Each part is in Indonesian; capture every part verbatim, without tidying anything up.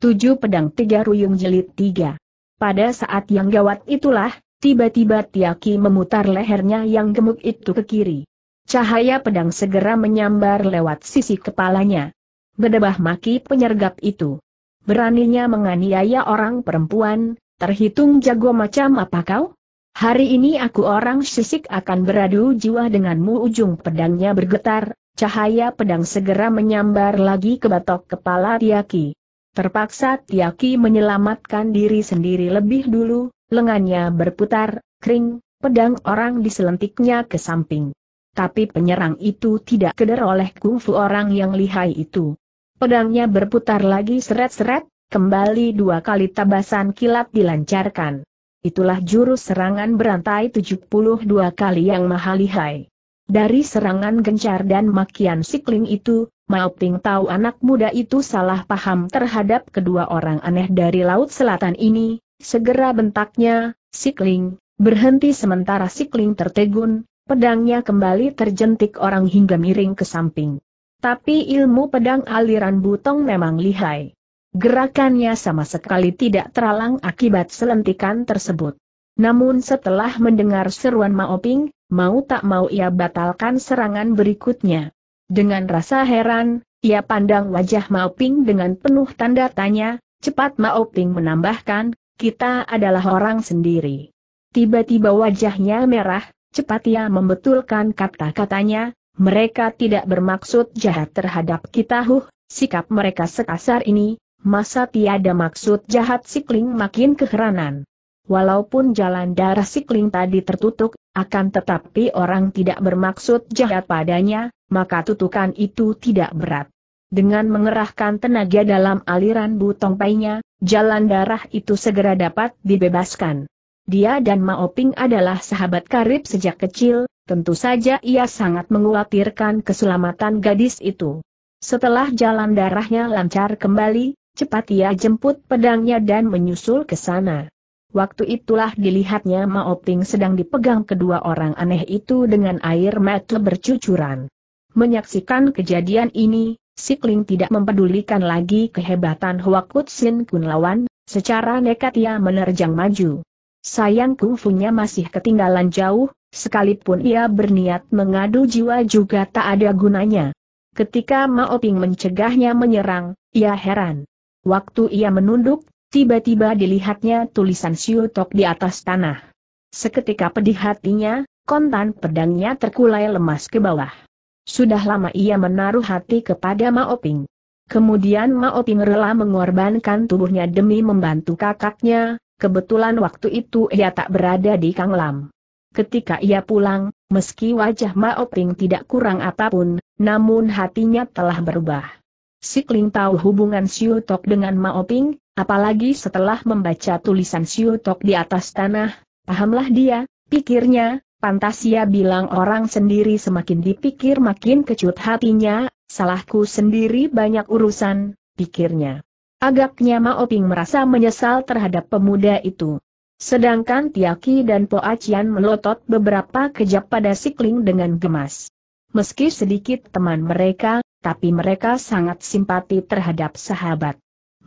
Tujuh pedang tiga ruyung jilid tiga. Pada saat yang gawat itulah, tiba-tiba Tia Ki memutar lehernya yang gemuk itu ke kiri. Cahaya pedang segera menyambar lewat sisi kepalanya. Bedebah maki penyergap itu. Beraninya menganiaya orang perempuan, terhitung jago macam apa kau? Hari ini aku orang sisik akan beradu jiwa denganmu. Ujung pedangnya bergetar, cahaya pedang segera menyambar lagi ke batok kepala Tia Ki. Terpaksa Tia Ki menyelamatkan diri sendiri lebih dulu, lengannya berputar, kring, pedang orang diselentiknya ke samping. Tapi penyerang itu tidak keder oleh kungfu orang yang lihai itu. Pedangnya berputar lagi seret-seret, kembali dua kali tabasan kilat dilancarkan. Itulah jurus serangan berantai tujuh puluh dua kali yang maha lihai. Dari serangan gencar dan makian Si Kling itu, Mao Ping tahu anak muda itu salah paham terhadap kedua orang aneh dari Laut Selatan ini. Segera bentaknya, Si Kling, berhenti. Sementara Si Kling tertegun, pedangnya kembali terjentik orang hingga miring ke samping. Tapi ilmu pedang aliran Butong memang lihai. Gerakannya sama sekali tidak teralang akibat selentikan tersebut. Namun setelah mendengar seruan Mao Ping, mau tak mau ia batalkan serangan berikutnya. Dengan rasa heran, ia pandang wajah Mao Ping dengan penuh tanda tanya. Cepat Mao Ping menambahkan, kita adalah orang sendiri. Tiba-tiba wajahnya merah, cepat ia membetulkan kata-katanya, mereka tidak bermaksud jahat terhadap kita. Huh, sikap mereka sekasar ini. Masa tiada maksud jahat? Si Kling makin keheranan. Walaupun jalan darah Si Kling tadi tertutup, akan tetapi orang tidak bermaksud jahat padanya, maka tutukan itu tidak berat. Dengan mengerahkan tenaga dalam aliran Butong Pai-nya, jalan darah itu segera dapat dibebaskan. Dia dan Mao Ping adalah sahabat karib sejak kecil, tentu saja ia sangat mengkhawatirkan keselamatan gadis itu. Setelah jalan darahnya lancar kembali, cepat ia jemput pedangnya dan menyusul ke sana. Waktu itulah dilihatnya Mao Ping sedang dipegang kedua orang aneh itu dengan air mata bercucuran. Menyaksikan kejadian ini, Si Kling tidak mempedulikan lagi kehebatan Huakut Sin Kun lawan, secara nekat ia menerjang maju. Sayang kungfunya masih ketinggalan jauh, sekalipun ia berniat mengadu jiwa juga tak ada gunanya. Ketika Mao Ping mencegahnya menyerang, ia heran. Waktu ia menunduk, tiba-tiba dilihatnya tulisan Siu Tok di atas tanah. Seketika pedih hatinya, kontan pedangnya terkulai lemas ke bawah. Sudah lama ia menaruh hati kepada Mao Ping. Kemudian Mao Ping rela mengorbankan tubuhnya demi membantu kakaknya, kebetulan waktu itu ia tak berada di Kanglam. Ketika ia pulang, meski wajah Mao Ping tidak kurang apapun, namun hatinya telah berubah. Si Kling tahu hubungan Siu Tok dengan Mao Ping, apalagi setelah membaca tulisan Siu Tok di atas tanah. Pahamlah dia, pikirnya, pantas ia bilang orang sendiri. Semakin dipikir makin kecut hatinya, salahku sendiri banyak urusan, pikirnya. Agaknya Mao Ping merasa menyesal terhadap pemuda itu. Sedangkan Tia Ki dan Po Acian melotot beberapa kejap pada Si Kling dengan gemas. Meski sedikit teman mereka, tapi mereka sangat simpati terhadap sahabat.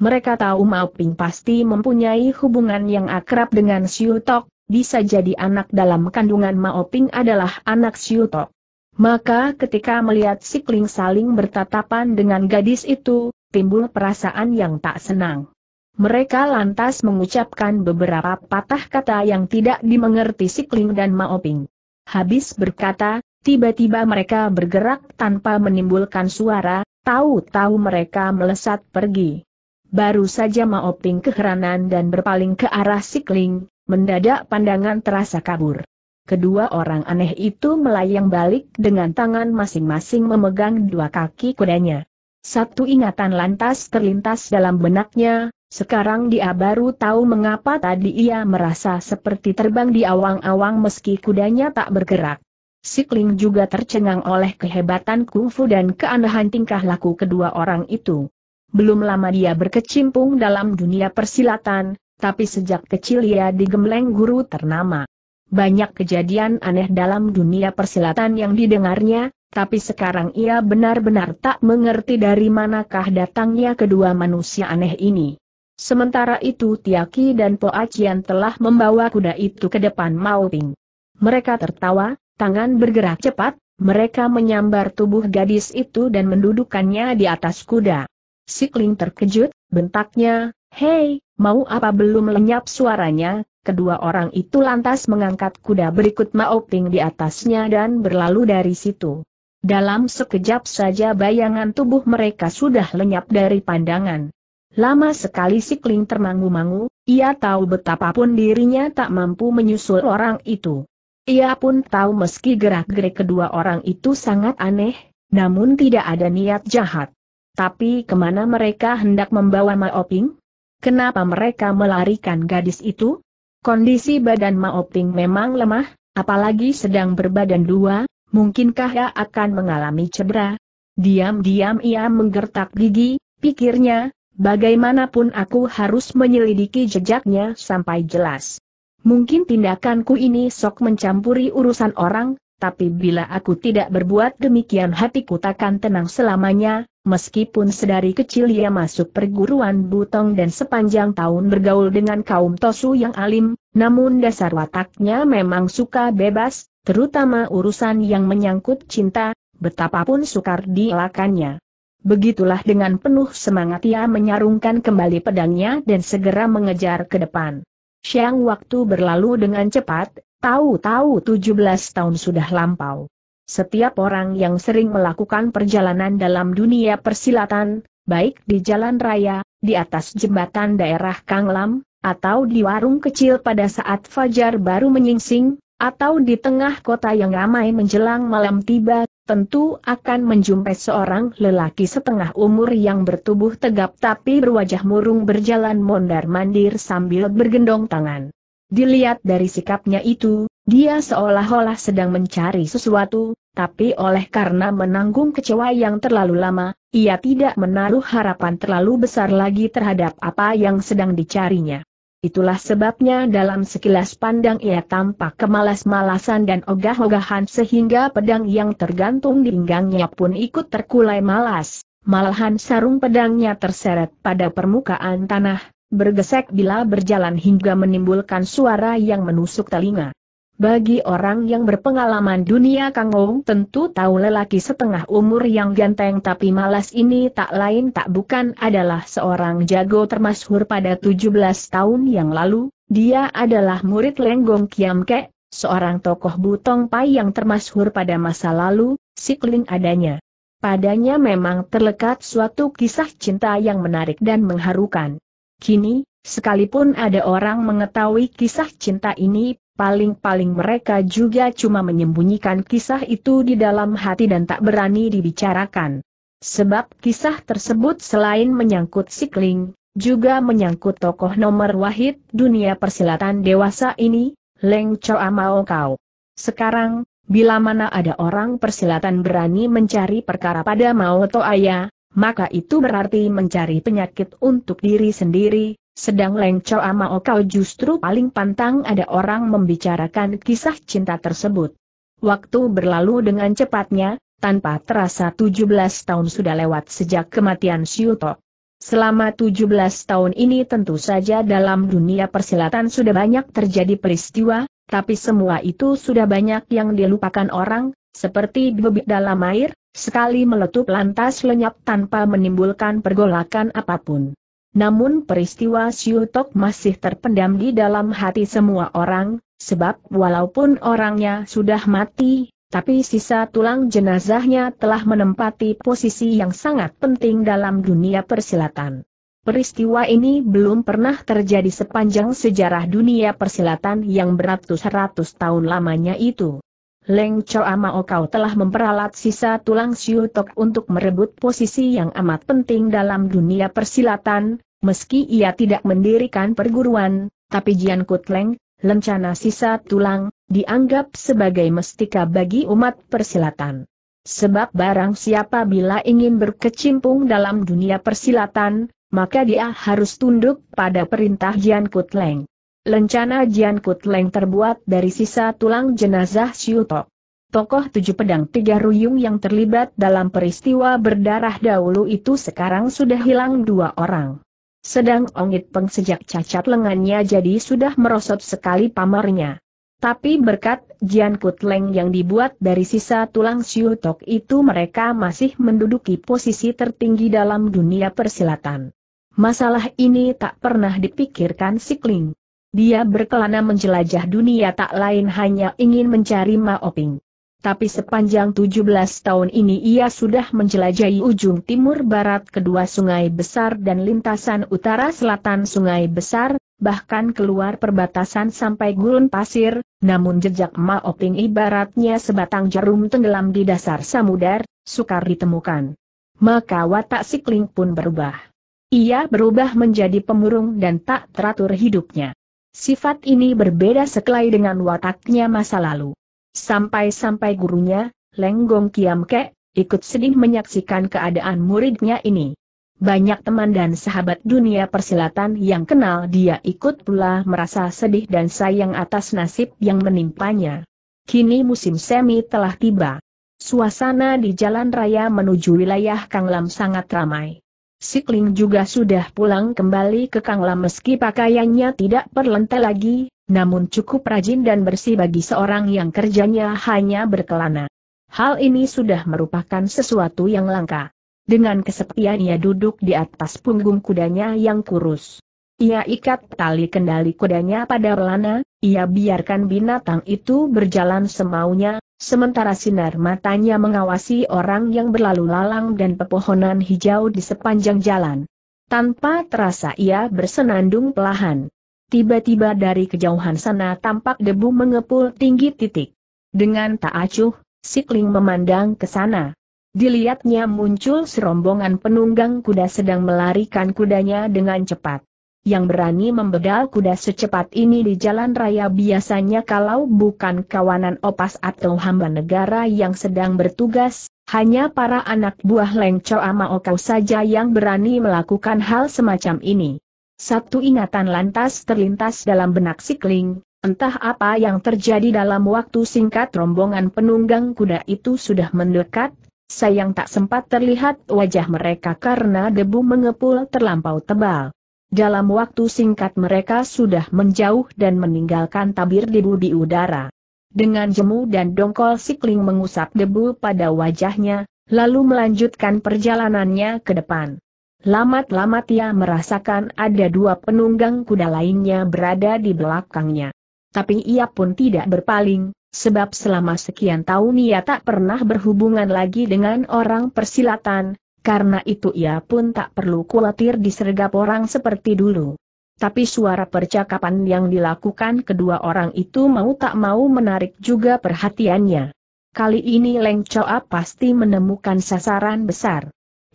Mereka tahu Mao Ping pasti mempunyai hubungan yang akrab dengan Siu Tok, bisa jadi anak dalam kandungan Mao Ping adalah anak Siu Tok. Maka ketika melihat Si Kling saling bertatapan dengan gadis itu, timbul perasaan yang tak senang. Mereka lantas mengucapkan beberapa patah kata yang tidak dimengerti Si Kling dan Mao Ping. Habis berkata, tiba-tiba mereka bergerak tanpa menimbulkan suara, tahu-tahu mereka melesat pergi. Baru saja Mao Ping keheranan dan berpaling ke arah Si Kling, mendadak pandangan terasa kabur. Kedua orang aneh itu melayang balik dengan tangan masing-masing memegang dua kaki kudanya. Satu ingatan lantas terlintas dalam benaknya, sekarang dia baru tahu mengapa tadi ia merasa seperti terbang di awang-awang meski kudanya tak bergerak. Si Kling juga tercengang oleh kehebatan kungfu dan keanehan tingkah laku kedua orang itu. Belum lama dia berkecimpung dalam dunia persilatan, tapi sejak kecil ia digembleng guru ternama. Banyak kejadian aneh dalam dunia persilatan yang didengarnya, tapi sekarang ia benar-benar tak mengerti dari manakah datangnya kedua manusia aneh ini. Sementara itu Tia Ki dan Po Acian telah membawa kuda itu ke depan Mao Ping. Mereka tertawa, tangan bergerak cepat, mereka menyambar tubuh gadis itu dan mendudukannya di atas kuda. Si Kling terkejut, bentaknya, "Hei, mau apa?" Belum lenyap suaranya, kedua orang itu lantas mengangkat kuda berikut Mao Ping di atasnya dan berlalu dari situ. Dalam sekejap saja bayangan tubuh mereka sudah lenyap dari pandangan. Lama sekali Si Kling termangu-mangu, ia tahu betapapun dirinya tak mampu menyusul orang itu. Ia pun tahu meski gerak-gerik kedua orang itu sangat aneh, namun tidak ada niat jahat. Tapi kemana mereka hendak membawa Mao Ping? Kenapa mereka melarikan gadis itu? Kondisi badan Mao Ping memang lemah, apalagi sedang berbadan dua, mungkinkah ia akan mengalami cedera? Diam-diam ia menggertak gigi, pikirnya. Bagaimanapun aku harus menyelidiki jejaknya sampai jelas. Mungkin tindakanku ini sok mencampuri urusan orang, tapi bila aku tidak berbuat demikian hatiku takkan tenang selamanya, meskipun sedari kecil ia masuk perguruan Butong dan sepanjang tahun bergaul dengan kaum Tosu yang alim, namun dasar wataknya memang suka bebas, terutama urusan yang menyangkut cinta, betapapun sukar dielakannya. Begitulah dengan penuh semangat ia menyarungkan kembali pedangnya dan segera mengejar ke depan. Siang waktu berlalu dengan cepat, tahu-tahu tujuh belas tahun sudah lampau. Setiap orang yang sering melakukan perjalanan dalam dunia persilatan, baik di jalan raya, di atas jembatan daerah Kanglam, atau di warung kecil pada saat fajar baru menyingsing, atau di tengah kota yang ramai menjelang malam tiba, tentu akan menjumpai seorang lelaki setengah umur yang bertubuh tegap tapi berwajah murung berjalan mondar-mandir sambil bergendong tangan. Dilihat dari sikapnya itu, dia seolah-olah sedang mencari sesuatu, tapi oleh karena menanggung kecewa yang terlalu lama, ia tidak menaruh harapan terlalu besar lagi terhadap apa yang sedang dicarinya. Itulah sebabnya dalam sekilas pandang ia tampak kemalas-malasan dan ogah-ogahan sehingga pedang yang tergantung di pinggangnya pun ikut terkulai malas, malahan sarung pedangnya terseret pada permukaan tanah, bergesek bila berjalan hingga menimbulkan suara yang menusuk telinga. Bagi orang yang berpengalaman dunia kangong tentu tahu lelaki setengah umur yang ganteng tapi malas ini tak lain tak bukan adalah seorang jago termasyhur pada tujuh belas tahun yang lalu. Dia adalah murid Lenggong Kiamkek, seorang tokoh Butong Pai yang termasyhur pada masa lalu. Si Kling adanya. Padanya memang terlekat suatu kisah cinta yang menarik dan mengharukan. Kini, sekalipun ada orang mengetahui kisah cinta ini, paling-paling mereka juga cuma menyembunyikan kisah itu di dalam hati dan tak berani dibicarakan. Sebab kisah tersebut selain menyangkut Si Kling, juga menyangkut tokoh nomor wahid dunia persilatan dewasa ini, Leng Co Mao Kau. Sekarang, bila mana ada orang persilatan berani mencari perkara pada Mao Toaya, maka itu berarti mencari penyakit untuk diri sendiri. Sedang Leng Co Mao Kau justru paling pantang ada orang membicarakan kisah cinta tersebut. Waktu berlalu dengan cepatnya, tanpa terasa tujuh belas tahun sudah lewat sejak kematian Siu Tok. Selama tujuh belas tahun ini tentu saja dalam dunia persilatan sudah banyak terjadi peristiwa, tapi semua itu sudah banyak yang dilupakan orang, seperti bebek dalam air, sekali meletup lantas lenyap tanpa menimbulkan pergolakan apapun. Namun peristiwa Siu Tok masih terpendam di dalam hati semua orang, sebab walaupun orangnya sudah mati, tapi sisa tulang jenazahnya telah menempati posisi yang sangat penting dalam dunia persilatan. Peristiwa ini belum pernah terjadi sepanjang sejarah dunia persilatan yang beratus-ratus tahun lamanya itu. Leng Co Mao Kau telah memperalat sisa tulang Siu Tok untuk merebut posisi yang amat penting dalam dunia persilatan, meski ia tidak mendirikan perguruan, tapi Jian Kut Leng, lencana sisa tulang, dianggap sebagai mestika bagi umat persilatan. Sebab barang siapa bila ingin berkecimpung dalam dunia persilatan, maka dia harus tunduk pada perintah Jian Kut Leng. Lencana Jian Kut Leng terbuat dari sisa tulang jenazah Siu Tok. Tokoh tujuh pedang tiga ruyung yang terlibat dalam peristiwa berdarah dahulu itu sekarang sudah hilang dua orang. Sedang Ong It Peng sejak cacat lengannya jadi sudah merosot sekali pamarnya. Tapi berkat Jian Kut Leng yang dibuat dari sisa tulang Siu Tok itu mereka masih menduduki posisi tertinggi dalam dunia persilatan. Masalah ini tak pernah dipikirkan Si Kling. Dia berkelana menjelajah dunia tak lain hanya ingin mencari Mao Ping. Tapi sepanjang tujuh belas tahun ini ia sudah menjelajahi ujung timur barat kedua sungai besar dan lintasan utara selatan sungai besar, bahkan keluar perbatasan sampai gurun pasir, namun jejak Mao Ping ibaratnya sebatang jarum tenggelam di dasar samudar, sukar ditemukan. Maka watak Si Kling pun berubah. Ia berubah menjadi pemurung dan tak teratur hidupnya. Sifat ini berbeda sekali dengan wataknya masa lalu. Sampai-sampai gurunya, Lenggong Kiamkek, ikut sedih menyaksikan keadaan muridnya ini. Banyak teman dan sahabat dunia persilatan yang kenal dia ikut pula merasa sedih dan sayang atas nasib yang menimpanya. Kini musim semi telah tiba. Suasana di jalan raya menuju wilayah Kanglam sangat ramai. Si Kling juga sudah pulang kembali ke Kanglam meski pakaiannya tidak berlentai lagi, namun cukup rajin dan bersih bagi seorang yang kerjanya hanya berkelana. Hal ini sudah merupakan sesuatu yang langka. Dengan kesepian ia duduk di atas punggung kudanya yang kurus. Ia ikat tali kendali kudanya pada belana, ia biarkan binatang itu berjalan semaunya, sementara sinar matanya mengawasi orang yang berlalu lalang dan pepohonan hijau di sepanjang jalan. Tanpa terasa ia bersenandung pelahan. Tiba-tiba dari kejauhan sana tampak debu mengepul tinggi titik. Dengan tak acuh, Si Kling memandang ke sana. Dilihatnya muncul serombongan penunggang kuda sedang melarikan kudanya dengan cepat. Yang berani membedal kuda secepat ini di jalan raya biasanya kalau bukan kawanan opas atau hamba negara yang sedang bertugas, hanya para anak buah Leng Co Mao Kau saja yang berani melakukan hal semacam ini. Satu ingatan lantas terlintas dalam benak Si Kling, entah apa yang terjadi dalam waktu singkat rombongan penunggang kuda itu sudah mendekat, sayang tak sempat terlihat wajah mereka karena debu mengepul terlampau tebal. Dalam waktu singkat mereka sudah menjauh dan meninggalkan tabir debu di udara. Dengan jemu dan dongkol Si Kling mengusap debu pada wajahnya, lalu melanjutkan perjalanannya ke depan. Lamat-lamat ia merasakan ada dua penunggang kuda lainnya berada di belakangnya. Tapi ia pun tidak berpaling, sebab selama sekian tahun ia tak pernah berhubungan lagi dengan orang persilatan, karena itu ia pun tak perlu khawatir disergap orang seperti dulu. Tapi suara percakapan yang dilakukan kedua orang itu mau tak mau menarik juga perhatiannya. Kali ini Leng Coa pasti menemukan sasaran besar.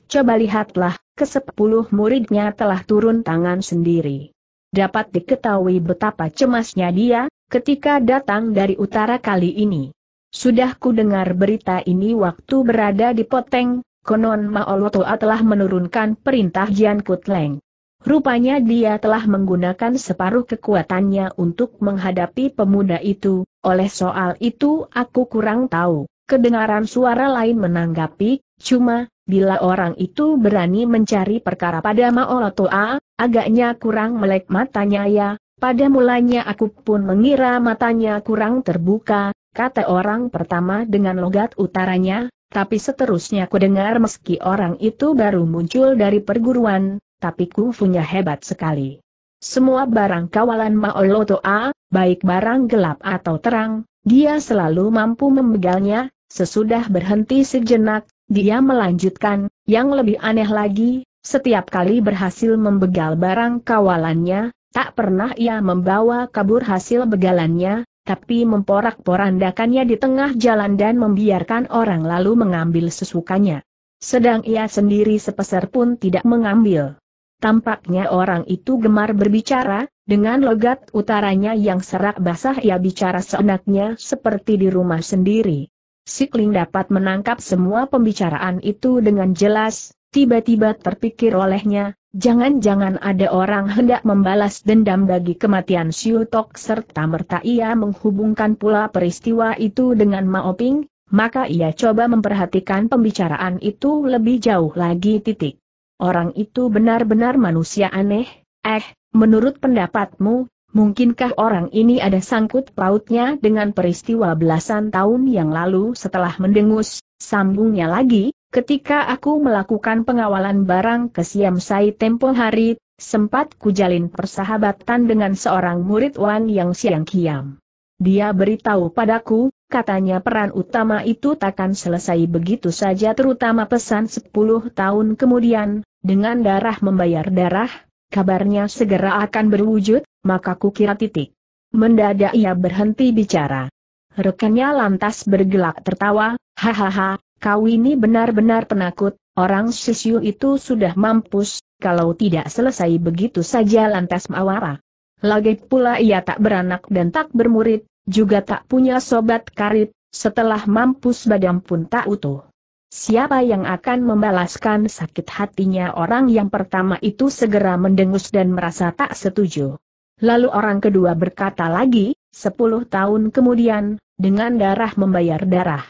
Coba lihatlah, kesepuluh muridnya telah turun tangan sendiri. Dapat diketahui betapa cemasnya dia ketika datang dari utara kali ini. Sudah ku dengar berita ini waktu berada di Poteng, konon Mao Lotoa telah menurunkan perintah Jian Kut Leng. Rupanya dia telah menggunakan separuh kekuatannya untuk menghadapi pemuda itu, oleh soal itu aku kurang tahu. Kedengaran suara lain menanggapi, cuma bila orang itu berani mencari perkara pada Mao Lotoa, agaknya kurang melek matanya ya, pada mulanya aku pun mengira matanya kurang terbuka, kata orang pertama dengan logat utaranya, tapi seterusnya ku dengar meski orang itu baru muncul dari perguruan, tapi kungfunya hebat sekali. Semua barang kawalan Mao Lotoa, baik barang gelap atau terang, dia selalu mampu memegalnya. Sesudah berhenti sejenak, dia melanjutkan, yang lebih aneh lagi, setiap kali berhasil membegal barang kawalannya, tak pernah ia membawa kabur hasil begalannya, tapi memporak-porandakannya di tengah jalan dan membiarkan orang lalu mengambil sesukanya. Sedang ia sendiri sepeser pun tidak mengambil. Tampaknya orang itu gemar berbicara, dengan logat utaranya yang serak basah ia bicara seenaknya seperti di rumah sendiri. Si Kling dapat menangkap semua pembicaraan itu dengan jelas, tiba-tiba terpikir olehnya, jangan-jangan ada orang hendak membalas dendam bagi kematian Siu Tok serta-merta ia menghubungkan pula peristiwa itu dengan Mao Ping, maka ia coba memperhatikan pembicaraan itu lebih jauh lagi titik. Orang itu benar-benar manusia aneh. Eh, menurut pendapatmu, mungkinkah orang ini ada sangkut pautnya dengan peristiwa belasan tahun yang lalu? Setelah mendengus, sambungnya lagi, ketika aku melakukan pengawalan barang ke Siam Sai tempo hari, sempat kujalin persahabatan dengan seorang murid Wan Yang Siang Kiam. Dia beritahu padaku, katanya peran utama itu takkan selesai begitu saja, terutama pesan sepuluh tahun kemudian, dengan darah membayar darah, kabarnya segera akan berwujud, maka kukira titik. Mendadak ia berhenti bicara. Rekannya lantas bergelak tertawa, hahaha, kau ini benar-benar penakut, orang sisiu itu sudah mampus, kalau tidak selesai begitu saja lantas mawara. Lagi pula ia tak beranak dan tak bermurid, juga tak punya sobat karib, setelah mampus badan pun tak utuh. Siapa yang akan membalaskan sakit hatinya? Orang yang pertama itu segera mendengus dan merasa tak setuju. Lalu orang kedua berkata lagi, sepuluh tahun kemudian, dengan darah membayar darah.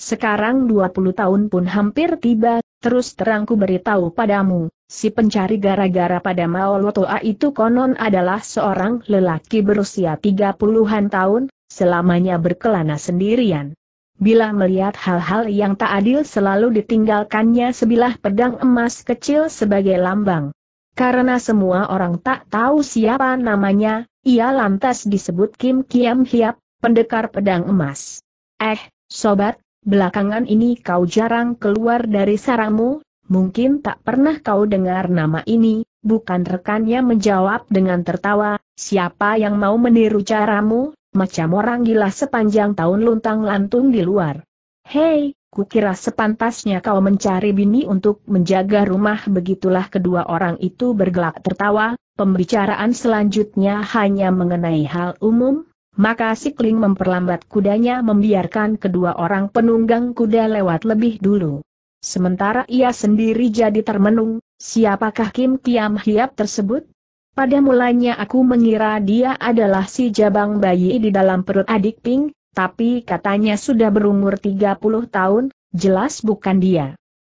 Sekarang dua puluh tahun pun hampir tiba, terus terangku beritahu padamu. Si pencari gara-gara pada Mao Lotoa itu konon adalah seorang lelaki berusia tiga puluhan tahun, selamanya berkelana sendirian. Bila melihat hal-hal yang tak adil selalu ditinggalkannya sebilah pedang emas kecil sebagai lambang. Karena semua orang tak tahu siapa namanya, ia lantas disebut Kim Kiam Hiap, pendekar pedang emas. Eh, sobat, belakangan ini kau jarang keluar dari sarangmu. Mungkin tak pernah kau dengar nama ini, bukan? Rekannya menjawab dengan tertawa, siapa yang mau meniru caramu, macam orang gila sepanjang tahun luntang-lantung di luar. Hei, kukira sepantasnya kau mencari bini untuk menjaga rumah. Begitulah kedua orang itu bergelak tertawa, pembicaraan selanjutnya hanya mengenai hal umum, maka Si Kling memperlambat kudanya membiarkan kedua orang penunggang kuda lewat lebih dulu. Sementara ia sendiri jadi termenung, siapakah Kim Kiam Hiap tersebut? Pada mulanya aku mengira dia adalah si jabang bayi di dalam perut adik Ping, tapi katanya sudah berumur tiga puluh tahun, jelas bukan dia.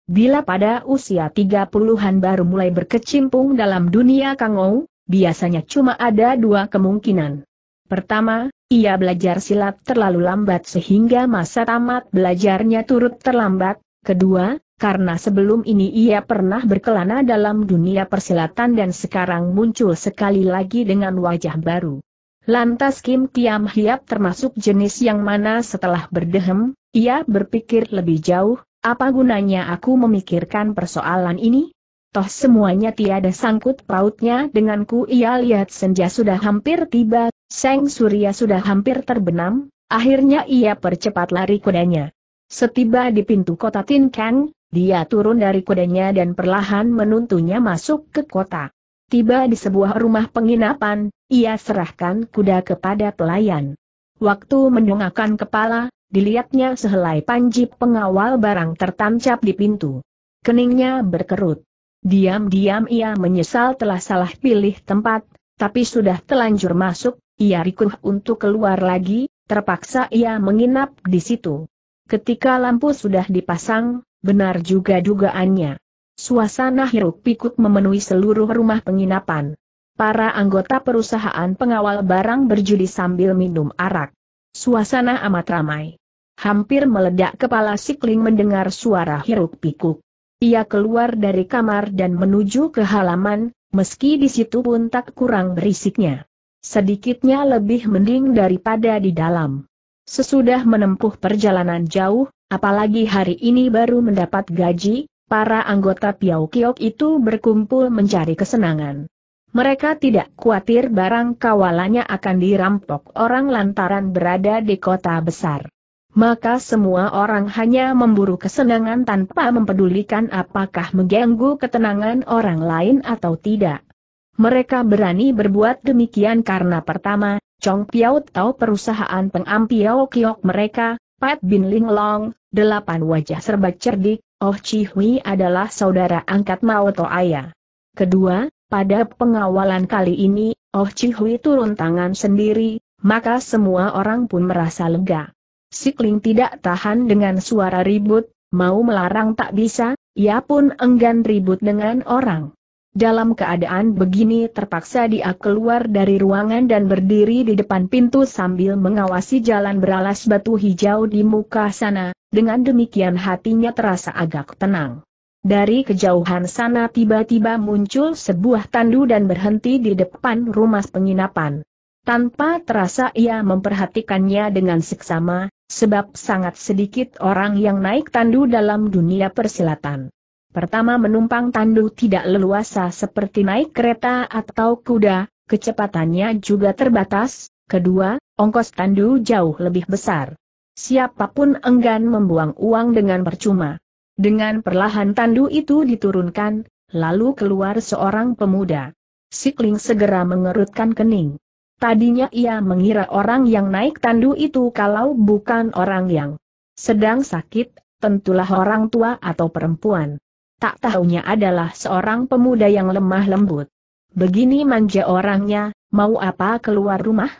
Bila pada usia tiga puluhan baru mulai berkecimpung dalam dunia kangou, biasanya cuma ada dua kemungkinan. Pertama, ia belajar silat terlalu lambat sehingga masa tamat belajarnya turut terlambat. Kedua, karena sebelum ini ia pernah berkelana dalam dunia persilatan dan sekarang muncul sekali lagi dengan wajah baru. Lantas Kim Kiam Hiap termasuk jenis yang mana? Setelah berdehem, ia berpikir lebih jauh, apa gunanya aku memikirkan persoalan ini? Toh semuanya tiada sangkut pautnya denganku. Ia lihat senja sudah hampir tiba, seng surya sudah hampir terbenam, akhirnya ia percepat lari kudanya. Setiba di pintu kota Tin Kang, dia turun dari kudanya dan perlahan menuntunnya masuk ke kota. Tiba di sebuah rumah penginapan, ia serahkan kuda kepada pelayan. Waktu mendongakkan kepala, dilihatnya sehelai panji pengawal barang tertancap di pintu. Keningnya berkerut. Diam-diam ia menyesal telah salah pilih tempat, tapi sudah telanjur masuk, ia rikuh untuk keluar lagi, terpaksa ia menginap di situ. Ketika lampu sudah dipasang, benar juga dugaannya. Suasana hiruk pikuk memenuhi seluruh rumah penginapan. Para anggota perusahaan pengawal barang berjudi sambil minum arak. Suasana amat ramai. Hampir meledak kepala Si Kling mendengar suara hiruk pikuk. Ia keluar dari kamar dan menuju ke halaman, meski di situ pun tak kurang berisiknya. Sedikitnya lebih mending daripada di dalam. Sesudah menempuh perjalanan jauh, apalagi hari ini baru mendapat gaji, para anggota Piau Kiok itu berkumpul mencari kesenangan. Mereka tidak khawatir barang kawalannya akan dirampok orang lantaran berada di kota besar. Maka semua orang hanya memburu kesenangan tanpa mempedulikan apakah mengganggu ketenangan orang lain atau tidak. Mereka berani berbuat demikian karena pertama, Chong Piau Tau perusahaan pengampiau kiok mereka, Pat Bin Linglong, delapan wajah serba cerdik, Oh Chihui adalah saudara angkat Mao Toaya. Kedua, pada pengawalan kali ini, Oh Chihui turun tangan sendiri, maka semua orang pun merasa lega. Si Kling tidak tahan dengan suara ribut, mau melarang tak bisa, Ia pun enggan ribut dengan orang. Dalam keadaan begini terpaksa dia keluar dari ruangan dan berdiri di depan pintu sambil mengawasi jalan beralas batu hijau di muka sana, dengan demikian hatinya terasa agak tenang. Dari kejauhan sana tiba-tiba muncul sebuah tandu dan berhenti di depan rumah penginapan. Tanpa terasa ia memperhatikannya dengan seksama, sebab sangat sedikit orang yang naik tandu dalam dunia persilatan. Pertama menumpang tandu tidak leluasa seperti naik kereta atau kuda, kecepatannya juga terbatas, kedua, ongkos tandu jauh lebih besar. Siapapun enggan membuang uang dengan percuma. Dengan perlahan tandu itu diturunkan, lalu keluar seorang pemuda. Si Kling segera mengerutkan kening. Tadinya ia mengira orang yang naik tandu itu kalau bukan orang yang sedang sakit, tentulah orang tua atau perempuan. Tak tahunya adalah seorang pemuda yang lemah lembut. Begini manja orangnya, mau apa keluar rumah?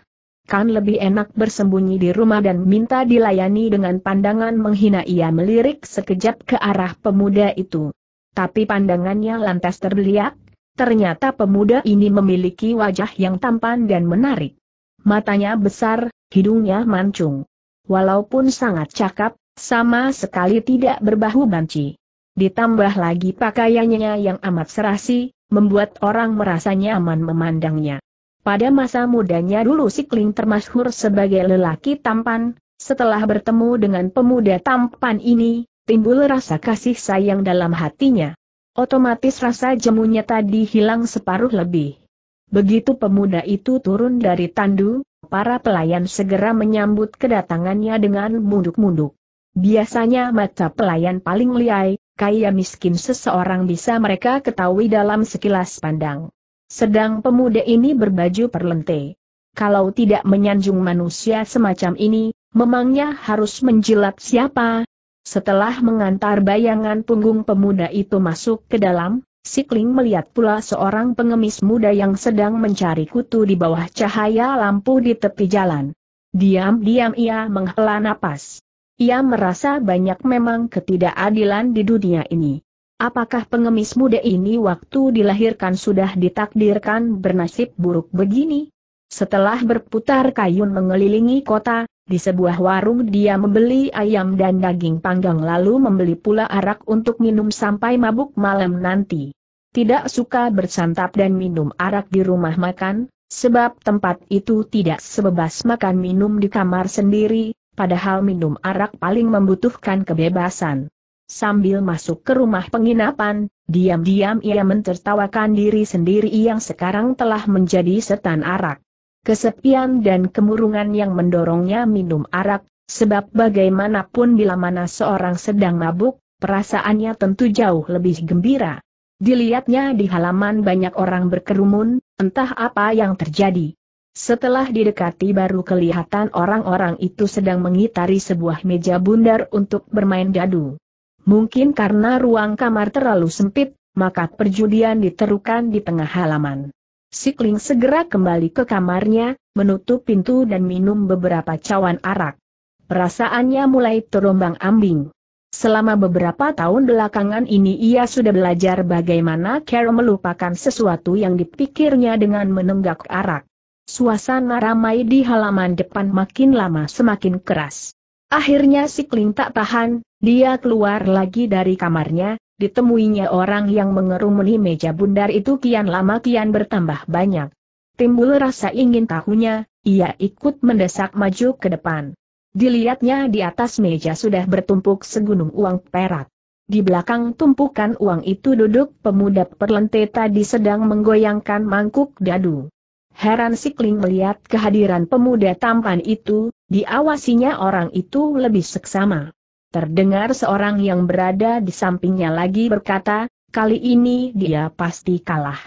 Kan lebih enak bersembunyi di rumah dan minta dilayani dengan pandangan menghina. Ia melirik sekejap ke arah pemuda itu. Tapi pandangannya lantas terbeliak, ternyata pemuda ini memiliki wajah yang tampan dan menarik. Matanya besar, hidungnya mancung. Walaupun sangat cakap, sama sekali tidak berbahu banci. Ditambah lagi pakaiannya yang amat serasi, membuat orang merasa nyaman memandangnya. Pada masa mudanya dulu Si Kling termasyhur sebagai lelaki tampan, setelah bertemu dengan pemuda tampan ini, timbul rasa kasih sayang dalam hatinya. Otomatis rasa jemunya tadi hilang separuh lebih. Begitu pemuda itu turun dari tandu, para pelayan segera menyambut kedatangannya dengan munduk-munduk. Biasanya mata pelayan paling liai, kaya miskin seseorang bisa mereka ketahui dalam sekilas pandang. Sedang pemuda ini berbaju perlente. Kalau tidak menyanjung manusia semacam ini, memangnya harus menjilat siapa? Setelah mengantar bayangan punggung pemuda itu masuk ke dalam, Si Kling melihat pula seorang pengemis muda yang sedang mencari kutu di bawah cahaya lampu di tepi jalan. Diam-diam ia menghela napas. Ia merasa banyak memang ketidakadilan di dunia ini. Apakah pengemis muda ini waktu dilahirkan sudah ditakdirkan bernasib buruk begini? Setelah berputar kayun mengelilingi kota, di sebuah warung dia membeli ayam dan daging panggang lalu membeli pula arak untuk minum sampai mabuk malam nanti. Tidak suka bersantap dan minum arak di rumah makan, sebab tempat itu tidak sebebas makan minum di kamar sendiri. Padahal minum arak paling membutuhkan kebebasan. Sambil masuk ke rumah penginapan, diam-diam ia mentertawakan diri sendiri yang sekarang telah menjadi setan arak. Kesepian dan kemurungan yang mendorongnya minum arak, sebab bagaimanapun bila mana seorang sedang mabuk, perasaannya tentu jauh lebih gembira. Dilihatnya di halaman banyak orang berkerumun, entah apa yang terjadi. Setelah didekati baru kelihatan orang-orang itu sedang mengitari sebuah meja bundar untuk bermain dadu. Mungkin karena ruang kamar terlalu sempit, maka perjudian diterukan di tengah halaman. Si Kling segera kembali ke kamarnya, menutup pintu dan minum beberapa cawan arak. Perasaannya mulai terombang-ambing. Selama beberapa tahun belakangan ini ia sudah belajar bagaimana cara melupakan sesuatu yang dipikirnya dengan menenggak arak. Suasana ramai di halaman depan makin lama semakin keras. Akhirnya Si Kling tak tahan, dia keluar lagi dari kamarnya, ditemuinya orang yang mengerumuni meja bundar itu kian lama kian bertambah banyak. Timbul rasa ingin tahunya, ia ikut mendesak maju ke depan. Dilihatnya di atas meja sudah bertumpuk segunung uang perak. Di belakang tumpukan uang itu duduk pemuda perlente tadi sedang menggoyangkan mangkuk dadu. Heran Si Kling melihat kehadiran pemuda tampan itu, diawasinya orang itu lebih seksama. Terdengar seorang yang berada di sampingnya lagi berkata, "Kali ini dia pasti kalah.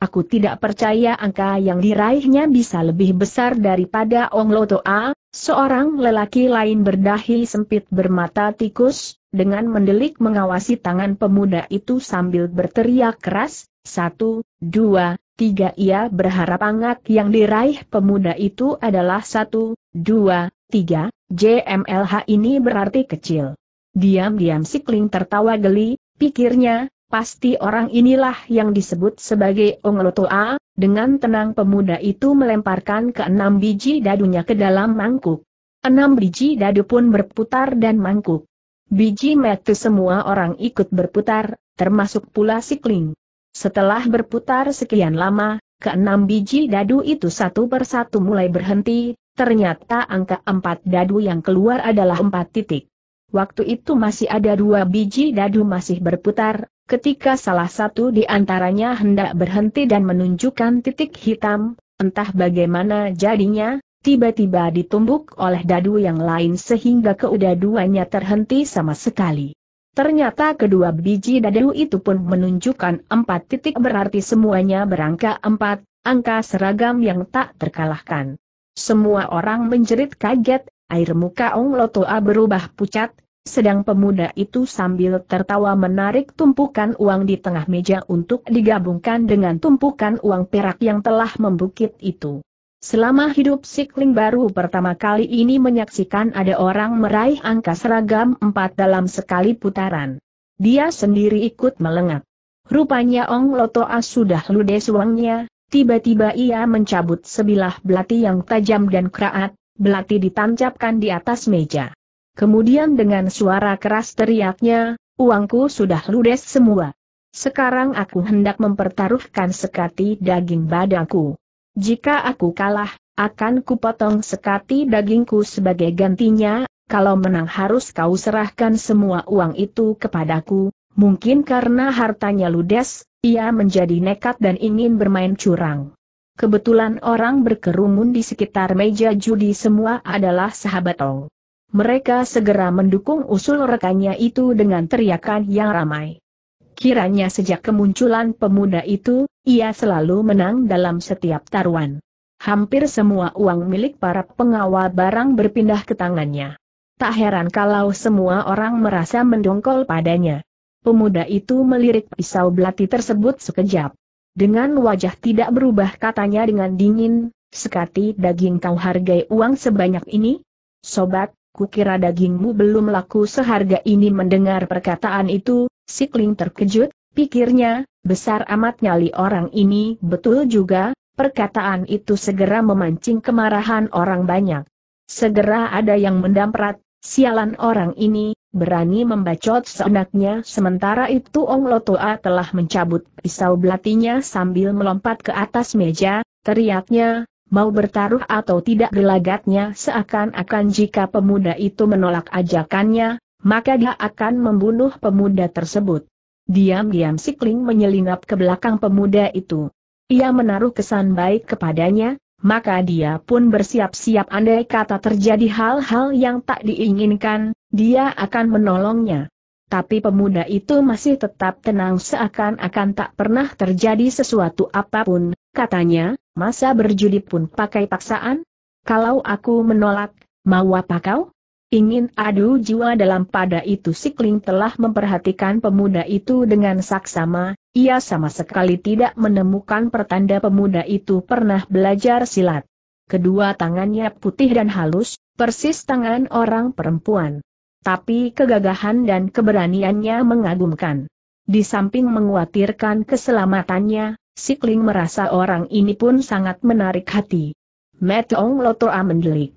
Aku tidak percaya angka yang diraihnya bisa lebih besar daripada Ong Lotoa." Seorang lelaki lain berdahi sempit bermata tikus, dengan mendelik mengawasi tangan pemuda itu sambil berteriak keras, "Satu, dua, tiga!" Ia berharap angka yang diraih pemuda itu adalah satu, dua, tiga. Jmlh ini berarti kecil. Diam-diam Si Kling tertawa geli, Pikirnya, pasti orang inilah yang disebut sebagai Ong Lotoa. Dengan tenang pemuda itu melemparkan keenam biji dadunya ke dalam mangkuk. Enam biji dadu pun berputar dan mangkuk. Biji metu semua orang ikut berputar, termasuk pula Si Kling. Setelah berputar sekian lama, keenam biji dadu itu satu persatu mulai berhenti. Ternyata angka empat dadu yang keluar adalah empat titik. Waktu itu masih ada dua biji dadu masih berputar, ketika salah satu di antaranya hendak berhenti dan menunjukkan titik hitam, entah bagaimana jadinya, tiba-tiba ditumbuk oleh dadu yang lain sehingga kedua-duanya terhenti sama sekali. Ternyata kedua biji dadu itu pun menunjukkan empat titik, berarti semuanya berangka empat, angka seragam yang tak terkalahkan. Semua orang menjerit kaget, air muka Ong Lotoa berubah pucat, sedang pemuda itu sambil tertawa menarik tumpukan uang di tengah meja untuk digabungkan dengan tumpukan uang perak yang telah membukit itu. Selama hidup Si Kling baru pertama kali ini menyaksikan ada orang meraih angka seragam empat dalam sekali putaran. Dia sendiri ikut melengak. Rupanya Ong Lotoa sudah ludes uangnya. Tiba-tiba ia mencabut sebilah belati yang tajam dan keraat, belati ditancapkan di atas meja. Kemudian dengan suara keras teriaknya, "Uangku sudah ludes semua. Sekarang aku hendak mempertaruhkan sekati daging badanku. Jika aku kalah, akan kupotong sekati dagingku sebagai gantinya, kalau menang harus kau serahkan semua uang itu kepadaku." Mungkin karena hartanya ludes, ia menjadi nekat dan ingin bermain curang. Kebetulan orang berkerumun di sekitar meja judi semua adalah sahabat Ong. Mereka segera mendukung usul rekannya itu dengan teriakan yang ramai. Kiranya sejak kemunculan pemuda itu, ia selalu menang dalam setiap taruhan. Hampir semua uang milik para pengawal barang berpindah ke tangannya. Tak heran kalau semua orang merasa mendongkol padanya. Pemuda itu melirik pisau belati tersebut sekejap. Dengan wajah tidak berubah katanya dengan dingin, "Sekati daging kau hargai uang sebanyak ini? Sobat, kukira dagingmu belum laku seharga ini." Mendengar perkataan itu, Si Kling terkejut, pikirnya, besar amat nyali orang ini. Betul juga, perkataan itu segera memancing kemarahan orang banyak. Segera ada yang mendamprat, "Sialan orang ini, berani membacot seenaknya." Sementara itu Ong Lotoa telah mencabut pisau belatinya sambil melompat ke atas meja, teriaknya, "Mau bertaruh atau tidak?" Gelagatnya seakan-akan jika pemuda itu menolak ajakannya, maka dia akan membunuh pemuda tersebut. Diam-diam Si Kling menyelinap ke belakang pemuda itu. Ia menaruh kesan baik kepadanya, maka dia pun bersiap-siap andai kata terjadi hal-hal yang tak diinginkan. Dia akan menolongnya. Tapi pemuda itu masih tetap tenang seakan-akan tak pernah terjadi sesuatu apapun. Katanya, "Masa berjudi pun pakai paksaan? Kalau aku menolak, mau apa kau? Ingin adu jiwa?" Dalam pada itu Si Kling telah memperhatikan pemuda itu dengan saksama. Ia sama sekali tidak menemukan pertanda pemuda itu pernah belajar silat. Kedua tangannya putih dan halus, persis tangan orang perempuan. Tapi kegagahan dan keberaniannya mengagumkan. Di samping mengkhawatirkan keselamatannya, Si Kling merasa orang ini pun sangat menarik hati. Mata Ong Lotoa mendelik.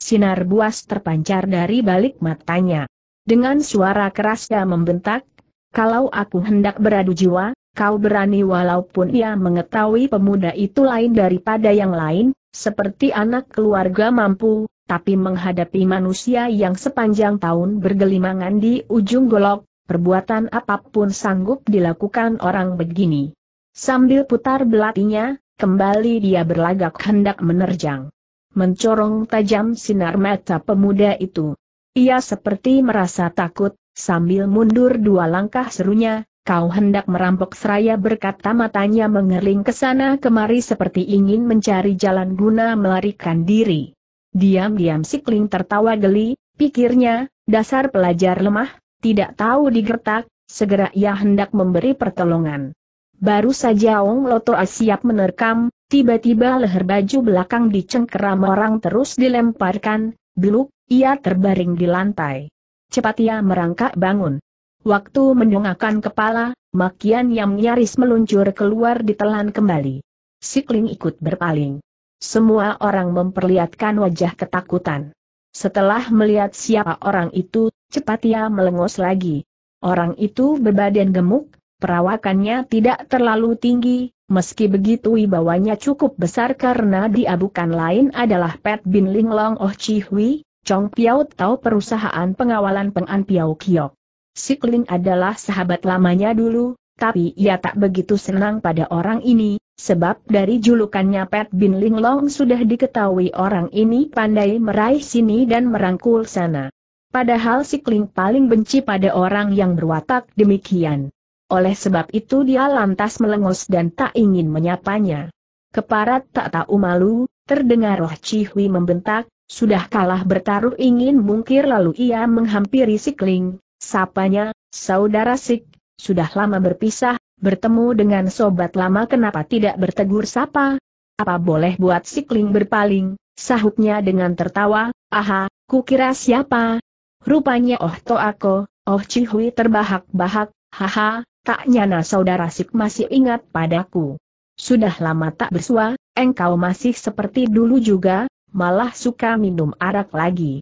Sinar buas terpancar dari balik matanya. Dengan suara keras dia membentak, "Kalau aku hendak beradu jiwa, kau berani?" Walaupun ia mengetahui pemuda itu lain daripada yang lain, seperti anak keluarga mampu, tapi menghadapi manusia yang sepanjang tahun bergelimangan di ujung golok, perbuatan apapun sanggup dilakukan orang begini. Sambil putar belatinya, kembali dia berlagak hendak menerjang. Mencorong tajam sinar mata pemuda itu. Ia seperti merasa takut, sambil mundur dua langkah serunya, "Kau hendak merampok seraya berkata." Matanya mengerling ke sana kemari seperti ingin mencari jalan guna melarikan diri. Diam-diam Si Kling tertawa geli, pikirnya, dasar pelajar lemah, tidak tahu digertak. Segera ia hendak memberi pertolongan. Baru saja Ong Lotoa siap menerkam, tiba-tiba leher baju belakang dicengkeram orang terus dilemparkan, beluk, ia terbaring di lantai. Cepat ia merangkak bangun. Waktu menyongakkan kepala, makian yang nyaris meluncur keluar ditelan kembali. Si Kling ikut berpaling. Semua orang memperlihatkan wajah ketakutan. Setelah melihat siapa orang itu, cepat ia melengos lagi. Orang itu berbadan gemuk, perawakannya tidak terlalu tinggi, meski begitu wibawanya cukup besar karena dia bukan lain adalah Pat Bin Linglong Oh Chihui, Chong Piau Tau perusahaan pengawalan Peng'an Piau Kiok. Si Kling adalah sahabat lamanya dulu, tapi ia tak begitu senang pada orang ini, sebab dari julukannya Pat Bin Linglong sudah diketahui orang ini pandai meraih sini dan merangkul sana. Padahal Si Kling paling benci pada orang yang berwatak demikian. Oleh sebab itu dia lantas melengos dan tak ingin menyapanya. Keparat tak tahu malu, terdengar Oh Chihui membentak, sudah kalah bertaruh ingin mungkir lalu ia menghampiri Si Kling. Sapanya, saudara Sik, sudah lama berpisah, bertemu dengan sobat lama kenapa tidak bertegur sapa? Apa boleh buat Si Kling berpaling, sahutnya dengan tertawa, aha, kukira siapa? Rupanya Oh Toako, Oh Chihui terbahak-bahak, haha, tak nyana saudara Sik masih ingat padaku. Sudah lama tak bersua, engkau masih seperti dulu juga, malah suka minum arak lagi.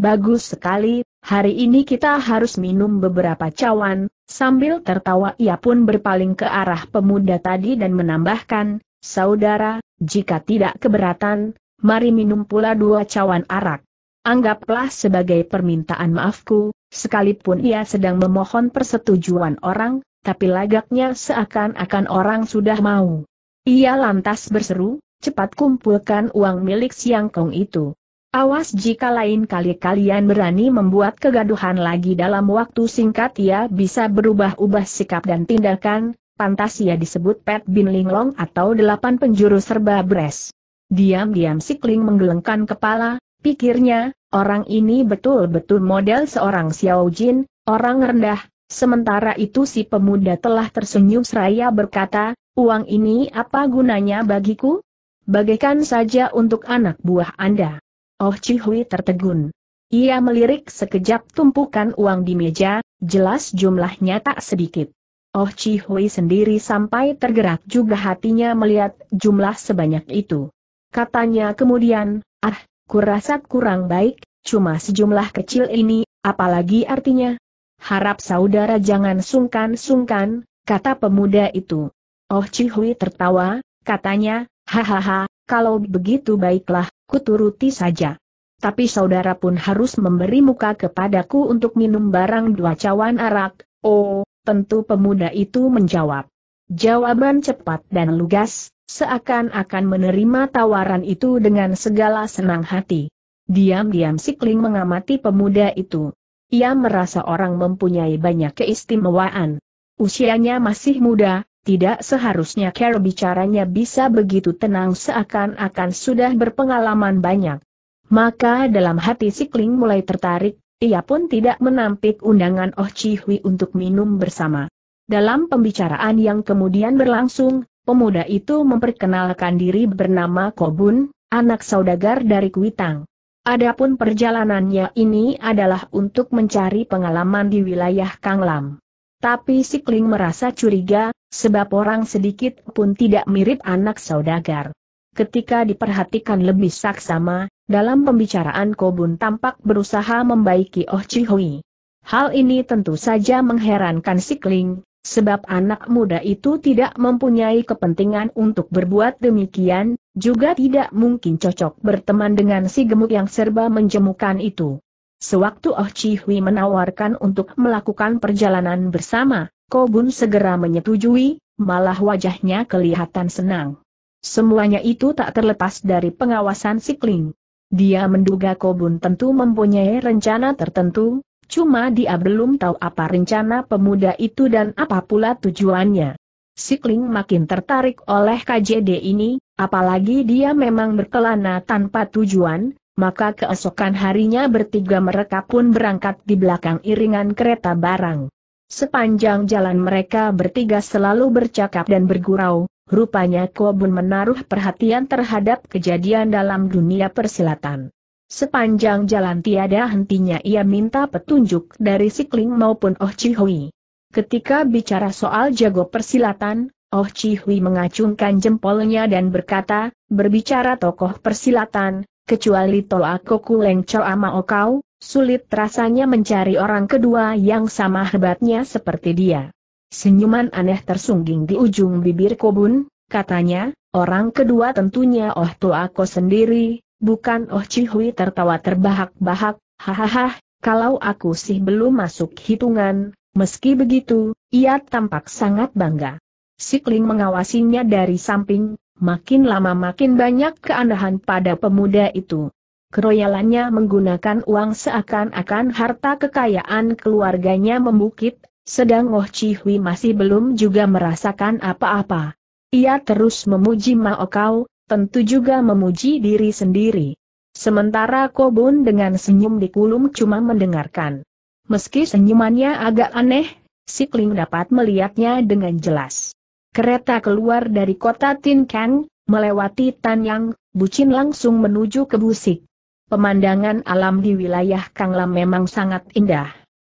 Bagus sekali, hari ini kita harus minum beberapa cawan, sambil tertawa ia pun berpaling ke arah pemuda tadi dan menambahkan, saudara, jika tidak keberatan, mari minum pula dua cawan arak. Anggaplah sebagai permintaan maafku, sekalipun ia sedang memohon persetujuan orang, tapi lagaknya seakan-akan orang sudah mau. Ia lantas berseru, cepat kumpulkan uang milik Siang Kong itu. Awas jika lain kali kalian berani membuat kegaduhan lagi dalam waktu singkat ia bisa berubah-ubah sikap dan tindakan, pantas ia disebut Pat Bin Linglong atau delapan penjuru serba bres. Diam-diam Si Kling menggelengkan kepala, pikirnya, orang ini betul-betul model seorang Xiao Jin, orang rendah, sementara itu si pemuda telah tersenyum seraya berkata, uang ini apa gunanya bagiku? Bagaikan saja untuk anak buah Anda. Oh Chihui tertegun. Ia melirik sekejap tumpukan uang di meja, jelas jumlahnya tak sedikit. Oh Chihui sendiri sampai tergerak juga hatinya melihat jumlah sebanyak itu. Katanya kemudian, ah, kurasa kurang baik, cuma sejumlah kecil ini, apalagi artinya? Harap saudara jangan sungkan-sungkan, kata pemuda itu. Oh Chihui tertawa, katanya, hahaha, kalau begitu baiklah. Kuturuti saja. Tapi saudara pun harus memberi muka kepadaku untuk minum barang dua cawan arak. Oh, tentu pemuda itu menjawab. Jawaban cepat dan lugas, seakan-akan menerima tawaran itu dengan segala senang hati. Diam-diam Si Kling mengamati pemuda itu. Ia merasa orang mempunyai banyak keistimewaan. Usianya masih muda. Tidak seharusnya cara bicaranya bisa begitu tenang seakan-akan sudah berpengalaman banyak. Maka dalam hati Si Kling mulai tertarik, ia pun tidak menampik undangan Oh Chihui untuk minum bersama. Dalam pembicaraan yang kemudian berlangsung, pemuda itu memperkenalkan diri bernama Ko Bun, anak saudagar dari Kuitang. Adapun perjalanannya ini adalah untuk mencari pengalaman di wilayah Kanglam. Tapi Si Kling merasa curiga, sebab orang sedikit pun tidak mirip anak saudagar. Ketika diperhatikan lebih saksama, dalam pembicaraan Ko Bun tampak berusaha membaiki Oh Chihui. Hal ini tentu saja mengherankan Si Kling, sebab anak muda itu tidak mempunyai kepentingan untuk berbuat demikian, juga tidak mungkin cocok berteman dengan si gemuk yang serba menjemukan itu. Sewaktu Oh Chihui menawarkan untuk melakukan perjalanan bersama, Ko Bun segera menyetujui, malah wajahnya kelihatan senang. Semuanya itu tak terlepas dari pengawasan Si Kling. Dia menduga Ko Bun tentu mempunyai rencana tertentu, cuma dia belum tahu apa rencana pemuda itu dan apa pula tujuannya. Si Kling makin tertarik oleh K J D ini, apalagi dia memang berkelana tanpa tujuan. Maka keesokan harinya bertiga mereka pun berangkat di belakang iringan kereta barang. Sepanjang jalan mereka bertiga selalu bercakap dan bergurau, rupanya Ko Bun menaruh perhatian terhadap kejadian dalam dunia persilatan. Sepanjang jalan tiada hentinya ia minta petunjuk dari Si Kling maupun Oh Chihui. Ketika bicara soal jago persilatan, Oh Chihui mengacungkan jempolnya dan berkata, berbicara tokoh persilatan, kecuali Toa Koku Leng Co Mao Kau, sulit rasanya mencari orang kedua yang sama hebatnya seperti dia. Senyuman aneh tersungging di ujung bibir Ko Bun, katanya, orang kedua tentunya Oh Toa Ko sendiri, bukan Oh Chihui tertawa terbahak-bahak, hahaha, kalau aku sih belum masuk hitungan. Meski begitu, ia tampak sangat bangga. Si Kling mengawasinya dari samping, makin lama makin banyak keanehan pada pemuda itu. Keroyalannya menggunakan uang seakan-akan harta kekayaan keluarganya membukit, sedang Oh Chihui masih belum juga merasakan apa-apa. Ia terus memuji Mao Kau, tentu juga memuji diri sendiri. Sementara Ko Bun dengan senyum dikulum cuma mendengarkan. Meski senyumannya agak aneh, Si Kling dapat melihatnya dengan jelas. Kereta keluar dari kota Tin Kang, melewati Tanyang, Bucin langsung menuju ke Busik. Pemandangan alam di wilayah Kanglam memang sangat indah.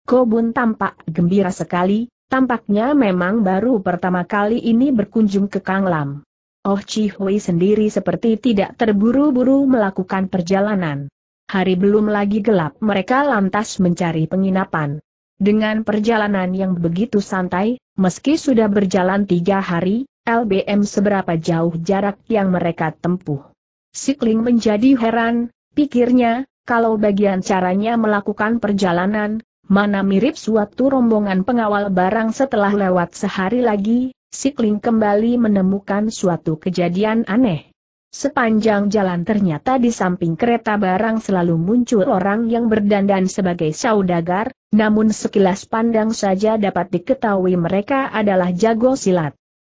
Ko Bun tampak gembira sekali, tampaknya memang baru pertama kali ini berkunjung ke Kanglam. Oh Chihui sendiri seperti tidak terburu-buru melakukan perjalanan. Hari belum lagi gelap, mereka lantas mencari penginapan. Dengan perjalanan yang begitu santai, meski sudah berjalan tiga hari, L B M seberapa jauh jarak yang mereka tempuh. Si Kling menjadi heran, pikirnya, kalau bagian caranya melakukan perjalanan, mana mirip suatu rombongan pengawal barang. Setelah lewat sehari lagi, Si Kling kembali menemukan suatu kejadian aneh. Sepanjang jalan ternyata di samping kereta barang selalu muncul orang yang berdandan sebagai saudagar, namun sekilas pandang saja dapat diketahui mereka adalah jago silat.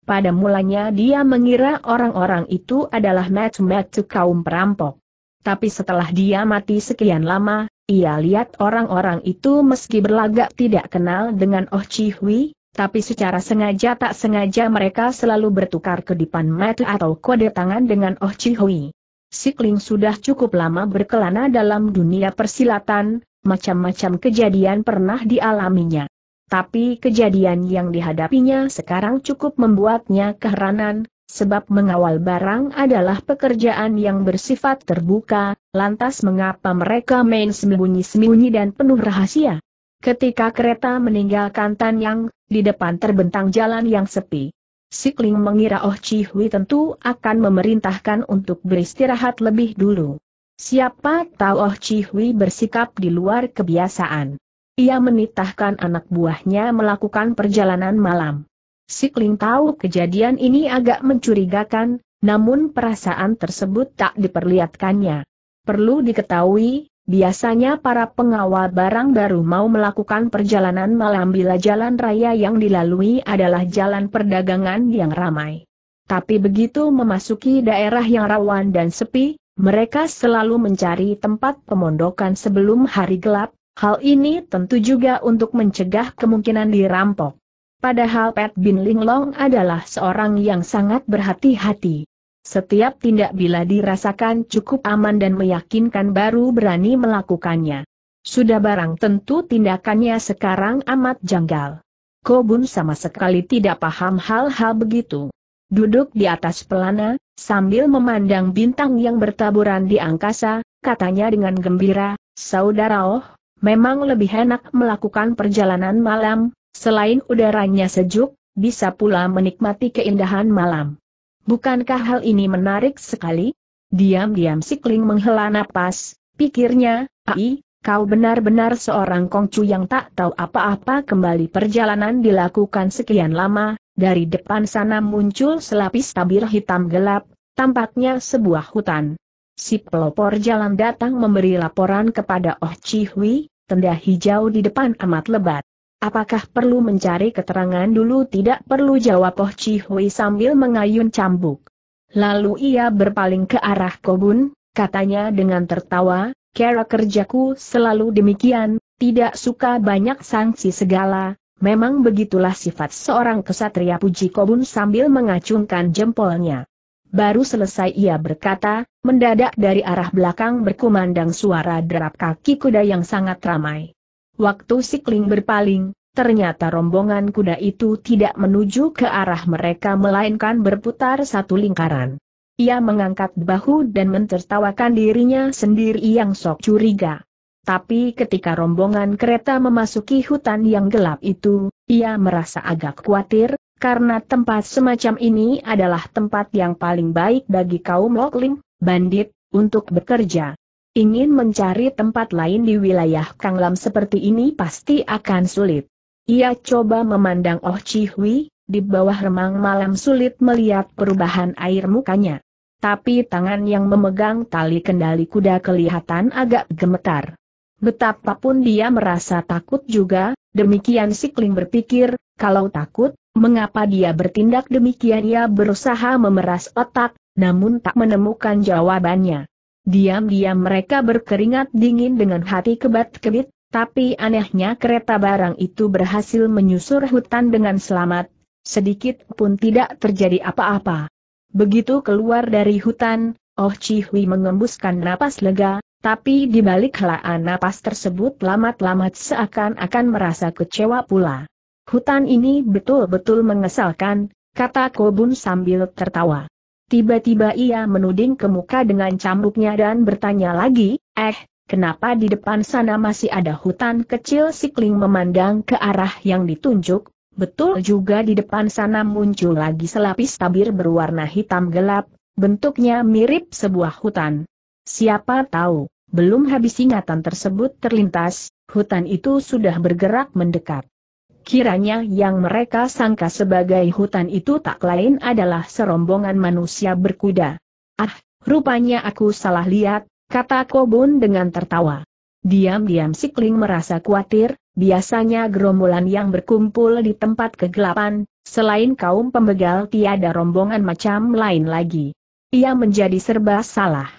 Pada mulanya dia mengira orang-orang itu adalah matu-matu kaum perampok. Tapi setelah dia mati sekian lama, ia lihat orang-orang itu meski berlagak tidak kenal dengan Oh Chihui, tapi secara sengaja tak sengaja mereka selalu bertukar kedipan mata atau kode tangan dengan Oh Chihui. Si Kling sudah cukup lama berkelana dalam dunia persilatan, macam-macam kejadian pernah dialaminya. Tapi kejadian yang dihadapinya sekarang cukup membuatnya keheranan, sebab mengawal barang adalah pekerjaan yang bersifat terbuka, lantas mengapa mereka main sembunyi-sembunyi dan penuh rahasia? Ketika kereta meninggalkan Tanyang, di depan terbentang jalan yang sepi. Si Kling mengira Oh Chihui tentu akan memerintahkan untuk beristirahat lebih dulu. Siapa tahu Oh Chihui bersikap di luar kebiasaan. Ia menitahkan anak buahnya melakukan perjalanan malam. Si Kling tahu kejadian ini agak mencurigakan, namun perasaan tersebut tak diperlihatkannya. Perlu diketahui, biasanya para pengawal barang baru mau melakukan perjalanan malam bila jalan raya yang dilalui adalah jalan perdagangan yang ramai. Tapi begitu memasuki daerah yang rawan dan sepi, mereka selalu mencari tempat pemondokan sebelum hari gelap, hal ini tentu juga untuk mencegah kemungkinan dirampok. Padahal Pat Bin Linglong adalah seorang yang sangat berhati-hati. Setiap tindak bila dirasakan cukup aman dan meyakinkan baru berani melakukannya. Sudah barang tentu tindakannya sekarang amat janggal. Ko Bun sama sekali tidak paham hal-hal begitu. Duduk di atas pelana, sambil memandang bintang yang bertaburan di angkasa, katanya dengan gembira, "Saudara Oh, memang lebih enak melakukan perjalanan malam, selain udaranya sejuk, bisa pula menikmati keindahan malam. Bukankah hal ini menarik sekali?" Diam-diam Si Kling menghela napas, pikirnya, "Ai, kau benar-benar seorang kongcu yang tak tahu apa-apa." Kembali perjalanan dilakukan sekian lama, dari depan sana muncul selapis tabir hitam gelap, tampaknya sebuah hutan. Si pelopor jalan datang memberi laporan kepada Oh Chihui, "Tenda hijau di depan amat lebat. Apakah perlu mencari keterangan dulu?" "Tidak perlu," jawab Oh Chihui sambil mengayun cambuk. Lalu ia berpaling ke arah Ko Bun, katanya dengan tertawa, "Cara kerjaku selalu demikian, tidak suka banyak sanksi segala, memang begitulah sifat seorang kesatria." "Puji Ko Bun," sambil mengacungkan jempolnya. Baru selesai ia berkata, mendadak dari arah belakang berkumandang suara derap kaki kuda yang sangat ramai. Waktu Si Kling berpaling, ternyata rombongan kuda itu tidak menuju ke arah mereka melainkan berputar satu lingkaran. Ia mengangkat bahu dan mentertawakan dirinya sendiri yang sok curiga. Tapi ketika rombongan kereta memasuki hutan yang gelap itu, ia merasa agak khawatir, karena tempat semacam ini adalah tempat yang paling baik bagi kaum Lokling, bandit, untuk bekerja. Ingin mencari tempat lain di wilayah Kanglam seperti ini pasti akan sulit. Ia coba memandang Oh Chihui, di bawah remang malam sulit melihat perubahan air mukanya. Tapi tangan yang memegang tali kendali kuda kelihatan agak gemetar. Betapapun dia merasa takut juga, demikian Si Kling berpikir, kalau takut, mengapa dia bertindak demikian? Ia berusaha memeras otak, namun tak menemukan jawabannya. Diam-diam mereka berkeringat dingin dengan hati kebat-kebit. Tapi anehnya kereta barang itu berhasil menyusur hutan dengan selamat, sedikit pun tidak terjadi apa-apa. Begitu keluar dari hutan, Oh Chihui mengembuskan napas lega, tapi di balik helaan napas tersebut lamat-lamat seakan-akan merasa kecewa pula. Hutan ini betul-betul mengesalkan, kata Ko Bun sambil tertawa. Tiba-tiba ia menuding ke muka dengan cambuknya dan bertanya lagi, eh, kenapa di depan sana masih ada hutan kecil? Si Kling memandang ke arah yang ditunjuk, betul juga di depan sana muncul lagi selapis tabir berwarna hitam gelap, bentuknya mirip sebuah hutan. Siapa tahu, belum habis ingatan tersebut terlintas, hutan itu sudah bergerak mendekat. Kiranya yang mereka sangka sebagai hutan itu tak lain adalah serombongan manusia berkuda. Ah, rupanya aku salah lihat, kata Ko Bun dengan tertawa. Diam-diam Si Kling merasa khawatir, biasanya gerombolan yang berkumpul di tempat kegelapan, selain kaum pembegal tiada rombongan macam lain lagi. Ia menjadi serba salah.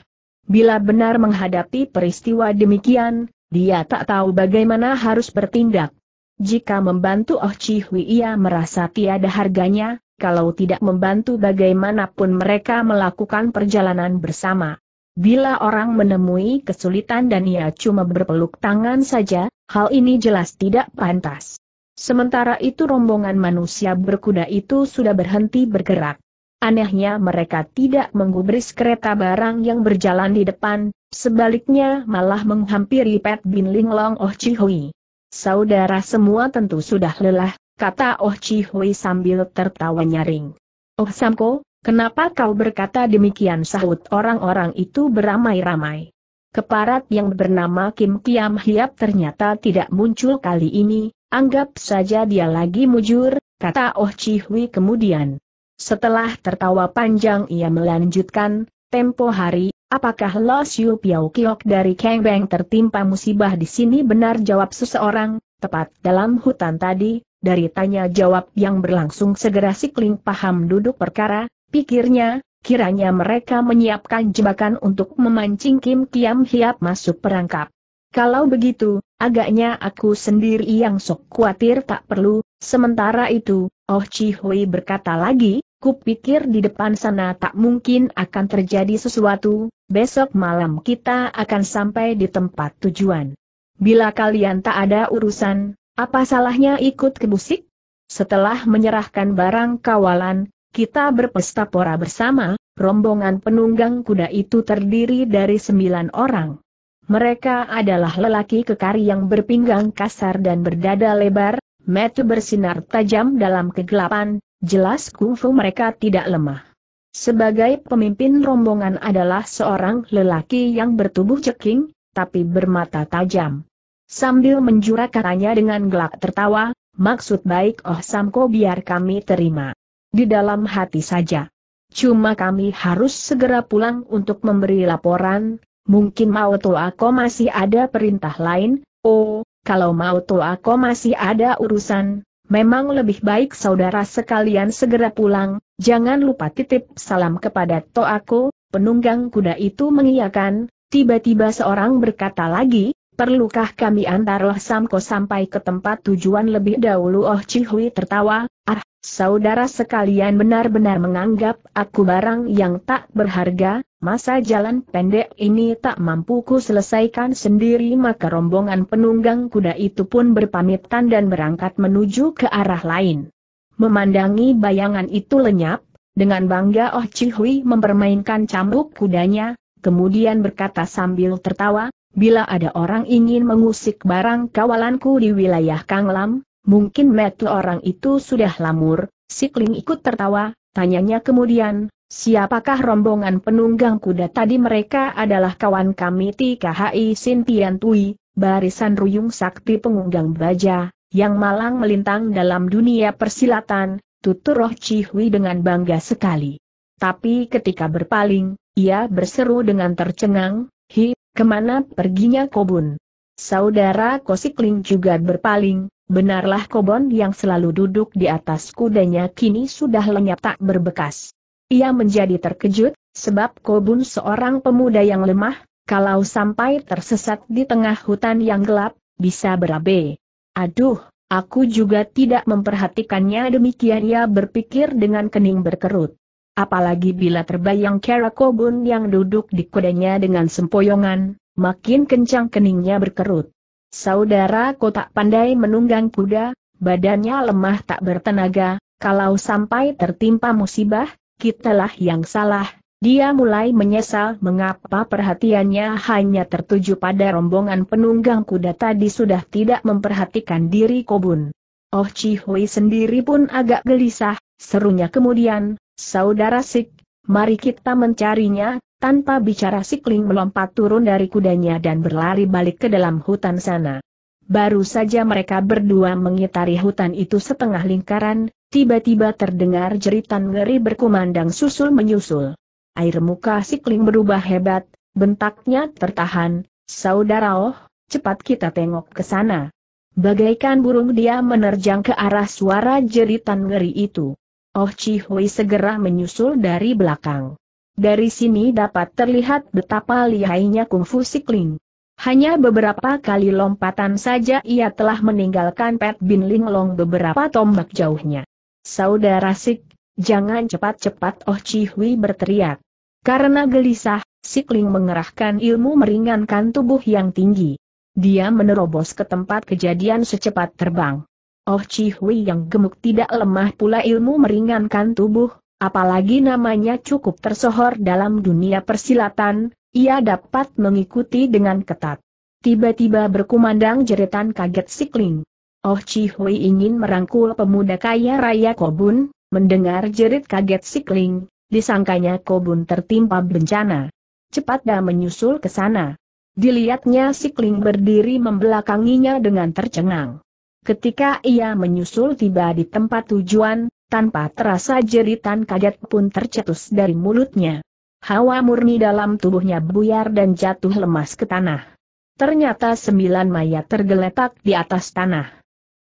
Bila benar menghadapi peristiwa demikian, dia tak tahu bagaimana harus bertindak. Jika membantu Oh Chihui ia merasa tiada harganya, kalau tidak membantu bagaimanapun mereka melakukan perjalanan bersama. Bila orang menemui kesulitan dan ia cuma berpeluk tangan saja, hal ini jelas tidak pantas. Sementara itu rombongan manusia berkuda itu sudah berhenti bergerak. Anehnya mereka tidak menggubris kereta barang yang berjalan di depan, sebaliknya malah menghampiri Pat Bin Linglong Oh Chihui. Saudara semua tentu sudah lelah, kata Oh Chihui sambil tertawa nyaring. Oh Samko, kenapa kau berkata demikian? Sahut orang-orang itu beramai-ramai. Keparat yang bernama Kim Kiam Hiap ternyata tidak muncul kali ini, anggap saja dia lagi mujur, kata Oh Chihui kemudian. Setelah tertawa panjang ia melanjutkan, tempo hari, apakah Lo Siu Piau Kiok dari Kang Beng tertimpa musibah di sini? Benar, jawab seseorang, tepat dalam hutan tadi. Dari tanya jawab yang berlangsung segera Si Kling paham duduk perkara. Pikirnya, kiranya mereka menyiapkan jebakan untuk memancing Kim Kiam Hiap masuk perangkap. Kalau begitu, agaknya aku sendiri yang sok khawatir tak perlu. Sementara itu, Oh Chihui berkata lagi, kupikir di depan sana tak mungkin akan terjadi sesuatu, besok malam kita akan sampai di tempat tujuan. Bila kalian tak ada urusan, apa salahnya ikut ke Busik? Setelah menyerahkan barang kawalan, kita berpesta pora bersama. Rombongan penunggang kuda itu terdiri dari sembilan orang. Mereka adalah lelaki kekari yang berpinggang kasar dan berdada lebar, mata bersinar tajam dalam kegelapan, jelas kungfu mereka tidak lemah. Sebagai pemimpin rombongan adalah seorang lelaki yang bertubuh ceking, tapi bermata tajam. Sambil menjura katanya dengan gelak tertawa, maksud baik Oh Samko biar kami terima. Di dalam hati saja. Cuma kami harus segera pulang untuk memberi laporan. Mungkin Mao Toako masih ada perintah lain. Oh, kalau Mao Toako masih ada urusan, memang lebih baik saudara sekalian segera pulang. Jangan lupa titip salam kepada Toako. Penunggang kuda itu mengiyakan. Tiba-tiba seorang berkata lagi, Perlukah kami antaroh Samko sampai ke tempat tujuan lebih dahulu? Oh Chihui tertawa, ah, saudara sekalian benar-benar menganggap aku barang yang tak berharga, masa jalan pendek ini tak mampu ku selesaikan sendiri. Maka rombongan penunggang kuda itu pun berpamitan dan berangkat menuju ke arah lain. Memandangi bayangan itu lenyap, dengan bangga Oh Chihui mempermainkan cambuk kudanya, kemudian berkata sambil tertawa, bila ada orang ingin mengusik barang kawalanku di wilayah Kanglam, mungkin metu orang itu sudah lamur. Si Kling ikut tertawa, tanyanya kemudian, siapakah rombongan penunggang kuda tadi? Mereka adalah kawan kami T K H I Sintiantui, barisan ruyung sakti pengunggang baja, yang malang melintang dalam dunia persilatan, tutur Oh Chihui dengan bangga sekali. Tapi ketika berpaling, ia berseru dengan tercengang, hi, kemana perginya Ko Bun? Saudara Ko Si Kling juga berpaling, benarlah Ko Bun yang selalu duduk di atas kudanya kini sudah lenyap tak berbekas. Ia menjadi terkejut, sebab Ko Bun seorang pemuda yang lemah, kalau sampai tersesat di tengah hutan yang gelap, bisa berabe. Aduh, aku juga tidak memperhatikannya, demikian ia berpikir dengan kening berkerut. Apalagi bila terbayang kera Ko Bun yang duduk di kudanya dengan sempoyongan, makin kencang keningnya berkerut. Saudara Ko tak pandai menunggang kuda, badannya lemah tak bertenaga, kalau sampai tertimpa musibah, kitalah yang salah. Dia mulai menyesal mengapa perhatiannya hanya tertuju pada rombongan penunggang kuda tadi, sudah tidak memperhatikan diri Ko Bun. Oh Chihui sendiri pun agak gelisah, serunya kemudian, saudara Sik, mari kita mencarinya. Tanpa bicara Si Kling melompat turun dari kudanya dan berlari balik ke dalam hutan sana. Baru saja mereka berdua mengitari hutan itu setengah lingkaran, tiba-tiba terdengar jeritan ngeri berkumandang susul menyusul. Air muka Si Kling berubah hebat, bentaknya tertahan, saudara Oh, cepat kita tengok ke sana. Bagaikan burung dia menerjang ke arah suara jeritan ngeri itu. Oh Chihui segera menyusul dari belakang. Dari sini dapat terlihat betapa lihainya kungfu Si Kling. Hanya beberapa kali lompatan saja ia telah meninggalkan Pat Bin Linglong beberapa tombak jauhnya. Saudara Sik, jangan cepat-cepat, Oh Chihui berteriak. Karena gelisah, Si Kling mengerahkan ilmu meringankan tubuh yang tinggi. Dia menerobos ke tempat kejadian secepat terbang. Oh Chihui yang gemuk tidak lemah pula ilmu meringankan tubuh, apalagi namanya cukup tersohor dalam dunia persilatan, ia dapat mengikuti dengan ketat. Tiba-tiba berkumandang jeritan kaget Si Kling. Oh Chihui ingin merangkul pemuda kaya raya Ko Bun, mendengar jerit kaget Si Kling, disangkanya Ko Bun tertimpa bencana. Cepat dia menyusul ke sana. Dilihatnya Si Kling berdiri membelakanginya dengan tercengang. Ketika ia menyusul tiba di tempat tujuan, tanpa terasa jeritan kaget pun tercetus dari mulutnya. Hawa murni dalam tubuhnya buyar dan jatuh lemas ke tanah. Ternyata sembilan mayat tergeletak di atas tanah.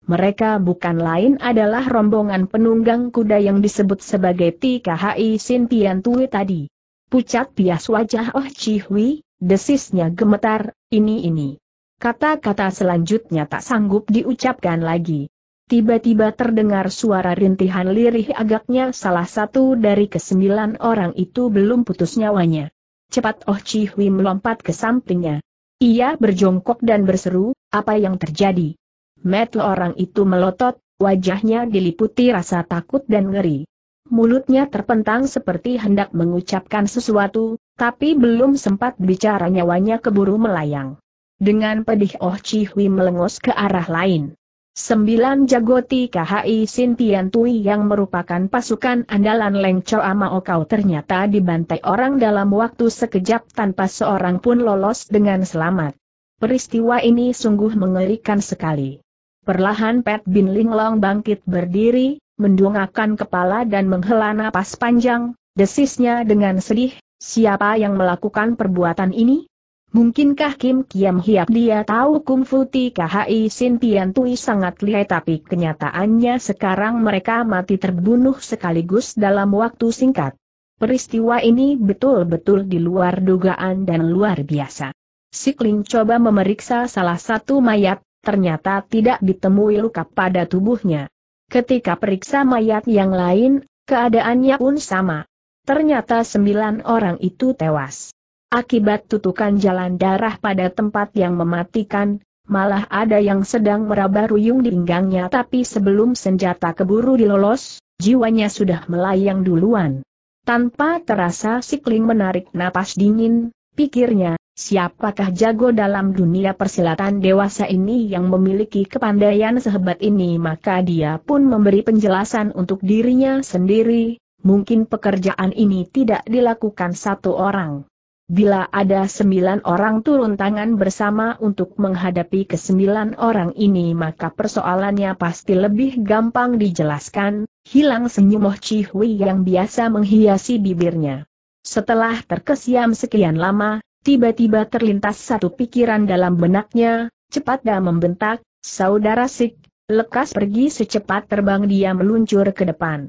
Mereka bukan lain adalah rombongan penunggang kuda yang disebut sebagai T K H I Sintiantui tadi. Pucat pias wajah Oh Chihui, desisnya gemetar, ini ini. Kata-kata selanjutnya tak sanggup diucapkan lagi. Tiba-tiba terdengar suara rintihan lirih, agaknya salah satu dari kesembilan orang itu belum putus nyawanya. Cepat Oh Chihui melompat ke sampingnya. Ia berjongkok dan berseru, apa yang terjadi? Mata orang itu melotot, wajahnya diliputi rasa takut dan ngeri. Mulutnya terpentang seperti hendak mengucapkan sesuatu, tapi belum sempat bicara nyawanya keburu melayang. Dengan pedih Oh Chihui melengos ke arah lain. Sembilan jago T K H I Sintiantui yang merupakan pasukan andalan Leng Co Mao Kau ternyata dibantai orang dalam waktu sekejap tanpa seorang pun lolos dengan selamat. Peristiwa ini sungguh mengerikan sekali. Perlahan Pat Bin Linglong bangkit berdiri, mendongakkan kepala dan menghela napas panjang, desisnya dengan sedih, siapa yang melakukan perbuatan ini? Mungkinkah Kim Kiam Hiap? Dia tahu kungfu T K H I Sintiantui sangat lihai, tapi kenyataannya sekarang mereka mati terbunuh sekaligus dalam waktu singkat. Peristiwa ini betul-betul di luar dugaan dan luar biasa. Si Kling coba memeriksa salah satu mayat, ternyata tidak ditemui luka pada tubuhnya. Ketika periksa mayat yang lain, keadaannya pun sama. Ternyata sembilan orang itu tewas akibat tutukan jalan darah pada tempat yang mematikan, malah ada yang sedang meraba ruyung di pinggangnya, tapi sebelum senjata keburu dilolos, jiwanya sudah melayang duluan. Tanpa terasa Si Kling menarik napas dingin, pikirnya, siapakah jago dalam dunia persilatan dewasa ini yang memiliki kepandaian sehebat ini? Maka dia pun memberi penjelasan untuk dirinya sendiri, mungkin pekerjaan ini tidak dilakukan satu orang. Bila ada sembilan orang turun tangan bersama untuk menghadapi kesembilan orang ini, maka persoalannya pasti lebih gampang dijelaskan. Hilang senyum Oh Chihui yang biasa menghiasi bibirnya. Setelah terkesiam sekian lama, tiba-tiba terlintas satu pikiran dalam benaknya. Cepat dia membentak, "Saudara Sik, lekas pergi!" Secepat terbang dia meluncur ke depan.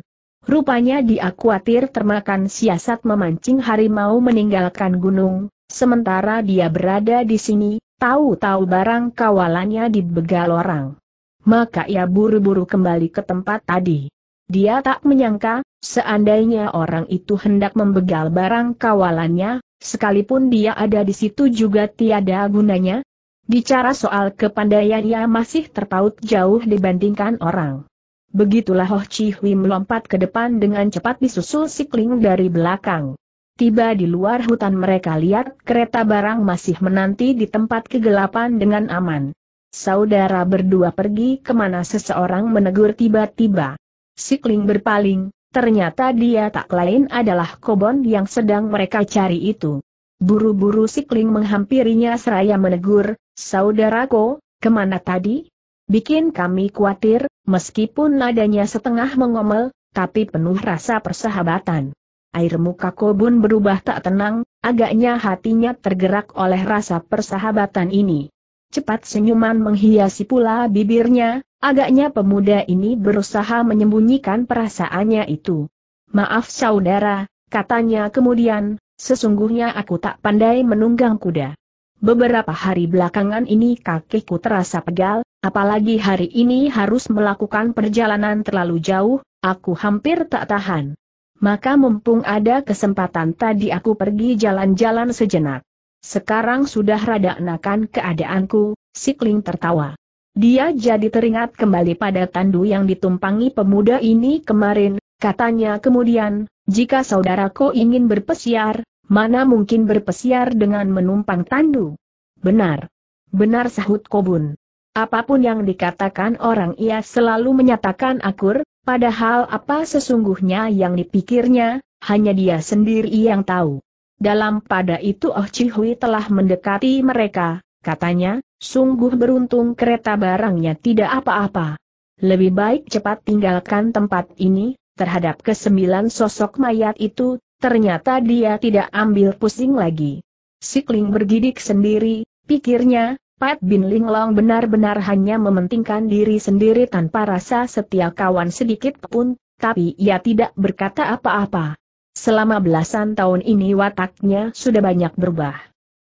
Rupanya dia khawatir termakan siasat memancing harimau meninggalkan gunung, sementara dia berada di sini, tahu-tahu barang kawalannya dibegal orang. Maka ia buru-buru kembali ke tempat tadi. Dia tak menyangka, seandainya orang itu hendak membegal barang kawalannya, sekalipun dia ada di situ juga tiada gunanya. Bicara soal kepandaian ia masih terpaut jauh dibandingkan orang. Begitulah Oh Chihui melompat ke depan dengan cepat, disusul Si Kling dari belakang. Tiba di luar hutan, mereka lihat kereta barang masih menanti di tempat kegelapan dengan aman. "Saudara berdua pergi kemana?" seseorang menegur tiba-tiba. Si Kling berpaling, ternyata dia tak lain adalah Ko Bun yang sedang mereka cari itu. Buru-buru Si Kling menghampirinya seraya menegur, "Saudara Ko, kemana tadi? Bikin kami khawatir." Meskipun nadanya setengah mengomel, tapi penuh rasa persahabatan. Air muka Ko Bun berubah tak tenang, agaknya hatinya tergerak oleh rasa persahabatan ini. Cepat senyuman menghiasi pula bibirnya, agaknya pemuda ini berusaha menyembunyikan perasaannya itu. "Maaf saudara," katanya kemudian, "sesungguhnya aku tak pandai menunggang kuda. Beberapa hari belakangan ini kakiku terasa pegal, apalagi hari ini harus melakukan perjalanan terlalu jauh, aku hampir tak tahan. Maka mumpung ada kesempatan tadi aku pergi jalan-jalan sejenak. Sekarang sudah rada enakan keadaanku." Si Kling tertawa. Dia jadi teringat kembali pada tandu yang ditumpangi pemuda ini kemarin, katanya kemudian, "Jika saudaraku ingin berpesiar, mana mungkin berpesiar dengan menumpang tandu?" "Benar. Benar," sahut Ko Bun. "Apapun yang dikatakan orang ia selalu menyatakan akur, padahal apa sesungguhnya yang dipikirnya, hanya dia sendiri yang tahu." Dalam pada itu Oh Chihui telah mendekati mereka, katanya, "Sungguh beruntung kereta barangnya tidak apa-apa. Lebih baik cepat tinggalkan tempat ini." Terhadap kesembilan sosok mayat itu, ternyata dia tidak ambil pusing lagi. Si Kling bergidik sendiri, pikirnya, Pat Bin Linglong benar-benar hanya mementingkan diri sendiri tanpa rasa setia kawan sedikit pun, tapi ia tidak berkata apa-apa. Selama belasan tahun ini wataknya sudah banyak berubah.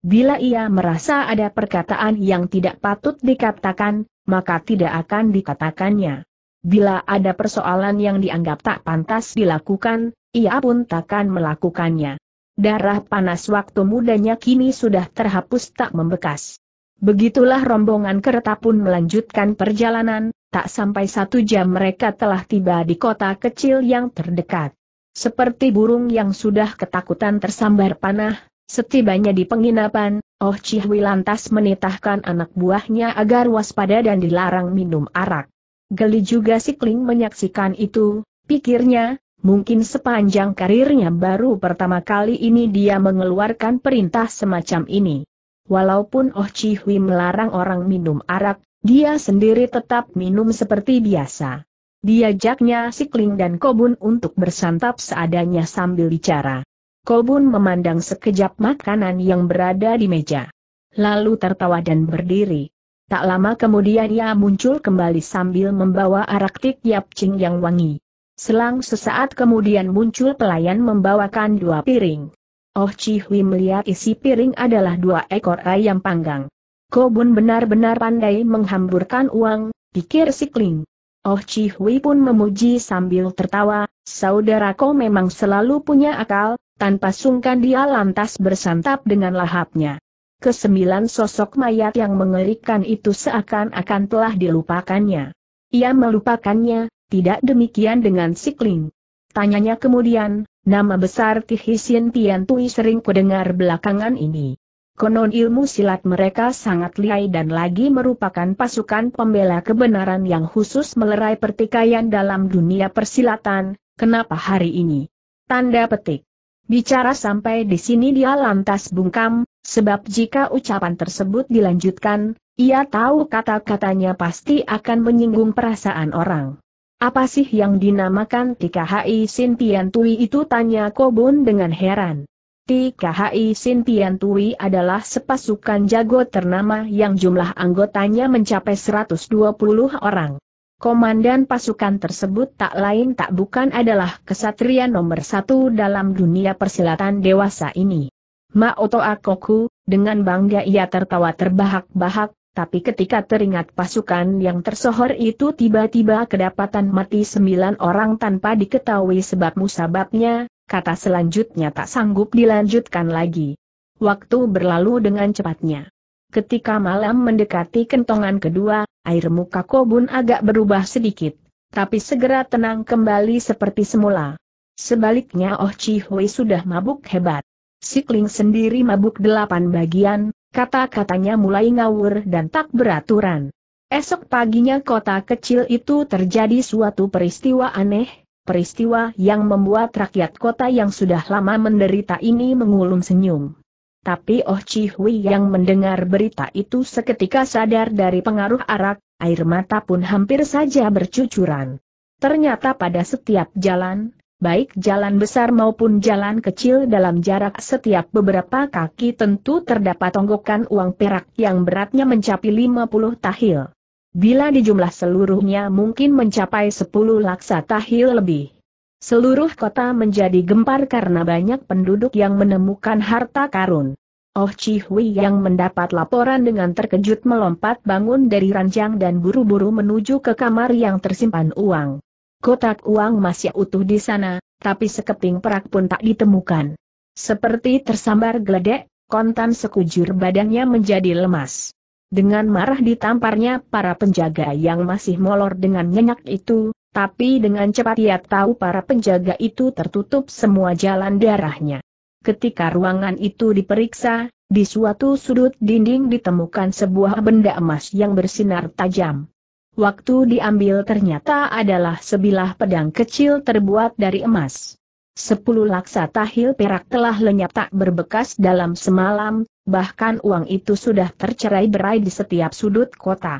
Bila ia merasa ada perkataan yang tidak patut dikatakan, maka tidak akan dikatakannya. Bila ada persoalan yang dianggap tak pantas dilakukan, ia pun takkan melakukannya. Darah panas waktu mudanya kini sudah terhapus tak membekas. Begitulah rombongan kereta pun melanjutkan perjalanan. Tak sampai satu jam mereka telah tiba di kota kecil yang terdekat. Seperti burung yang sudah ketakutan tersambar panah, setibanya di penginapan, Oh Chihui lantas menitahkan anak buahnya agar waspada dan dilarang minum arak. Geli juga Si Kling menyaksikan itu, pikirnya, mungkin sepanjang karirnya baru pertama kali ini dia mengeluarkan perintah semacam ini. Walaupun Oh Chihui melarang orang minum arak, dia sendiri tetap minum seperti biasa. Diajaknya Si Kling dan Ko Bun untuk bersantap seadanya sambil bicara. Ko Bun memandang sekejap makanan yang berada di meja, lalu tertawa dan berdiri. Tak lama kemudian ia muncul kembali sambil membawa arak tik yap cing yang wangi. Selang sesaat kemudian muncul pelayan membawakan dua piring. Oh Chihui melihat isi piring adalah dua ekor ayam panggang. Ko Bun benar-benar pandai menghamburkan uang, pikir Si Kling. Oh Chihui pun memuji sambil tertawa, saudaraku memang selalu punya akal, tanpa sungkan dia lantas bersantap dengan lahapnya. Kesembilan sosok mayat yang mengerikan itu seakan-akan telah dilupakannya. Ia melupakannya, tidak demikian dengan Si Kling. Tanyanya kemudian, nama besar T K H I Sintiantui sering kudengar belakangan ini. Konon ilmu silat mereka sangat lihai dan lagi merupakan pasukan pembela kebenaran yang khusus melerai pertikaian dalam dunia persilatan, kenapa hari ini? Tanda petik. Bicara sampai di sini dia lantas bungkam, sebab jika ucapan tersebut dilanjutkan, ia tahu kata-katanya pasti akan menyinggung perasaan orang. Apa sih yang dinamakan T K H I Sintiantui itu, tanya Ko Bun dengan heran. T K H I Sintiantui adalah sepasukan jago ternama yang jumlah anggotanya mencapai seratus dua puluh orang. Komandan pasukan tersebut tak lain tak bukan adalah kesatria nomor satu dalam dunia persilatan dewasa ini. Mao Toa Koku, dengan bangga ia tertawa terbahak-bahak, tapi ketika teringat pasukan yang tersohor itu tiba-tiba kedapatan mati sembilan orang tanpa diketahui sebab musababnya. Kata selanjutnya tak sanggup dilanjutkan lagi. Waktu berlalu dengan cepatnya. Ketika malam mendekati kentongan kedua, air muka Ko Bun agak berubah sedikit, tapi segera tenang kembali seperti semula. Sebaliknya Oh Chihui sudah mabuk hebat. Si Kling sendiri mabuk delapan bagian, kata-katanya mulai ngawur dan tak beraturan. Esok paginya kota kecil itu terjadi suatu peristiwa aneh. Peristiwa yang membuat rakyat kota yang sudah lama menderita ini mengulum senyum. Tapi Oh Chihui yang mendengar berita itu seketika sadar dari pengaruh arak, air mata pun hampir saja bercucuran. Ternyata pada setiap jalan, baik jalan besar maupun jalan kecil dalam jarak setiap beberapa kaki tentu terdapat tonggokan uang perak yang beratnya mencapai lima puluh tahil. Bila dijumlah seluruhnya mungkin mencapai sepuluh laksa tahil lebih. Seluruh kota menjadi gempar karena banyak penduduk yang menemukan harta karun. Oh Chihui yang mendapat laporan dengan terkejut melompat bangun dari ranjang dan buru-buru menuju ke kamar yang tersimpan uang. Kotak uang masih utuh di sana, tapi sekeping perak pun tak ditemukan. Seperti tersambar geledek, kontan sekujur badannya menjadi lemas. Dengan marah ditamparnya para penjaga yang masih molor dengan nyenyak itu, tapi dengan cepat ia tahu para penjaga itu tertutup semua jalan darahnya. Ketika ruangan itu diperiksa, di suatu sudut dinding ditemukan sebuah benda emas yang bersinar tajam. Waktu diambil ternyata adalah sebilah pedang kecil terbuat dari emas. Sepuluh laksa tahil perak telah lenyap tak berbekas dalam semalam. Bahkan uang itu sudah tercerai-berai di setiap sudut kota.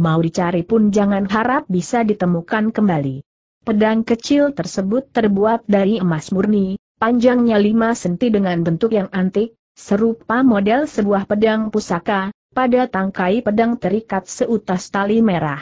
Mau dicari pun jangan harap bisa ditemukan kembali. Pedang kecil tersebut terbuat dari emas murni, panjangnya lima sentimeter dengan bentuk yang antik, serupa model sebuah pedang pusaka, pada tangkai pedang terikat seutas tali merah.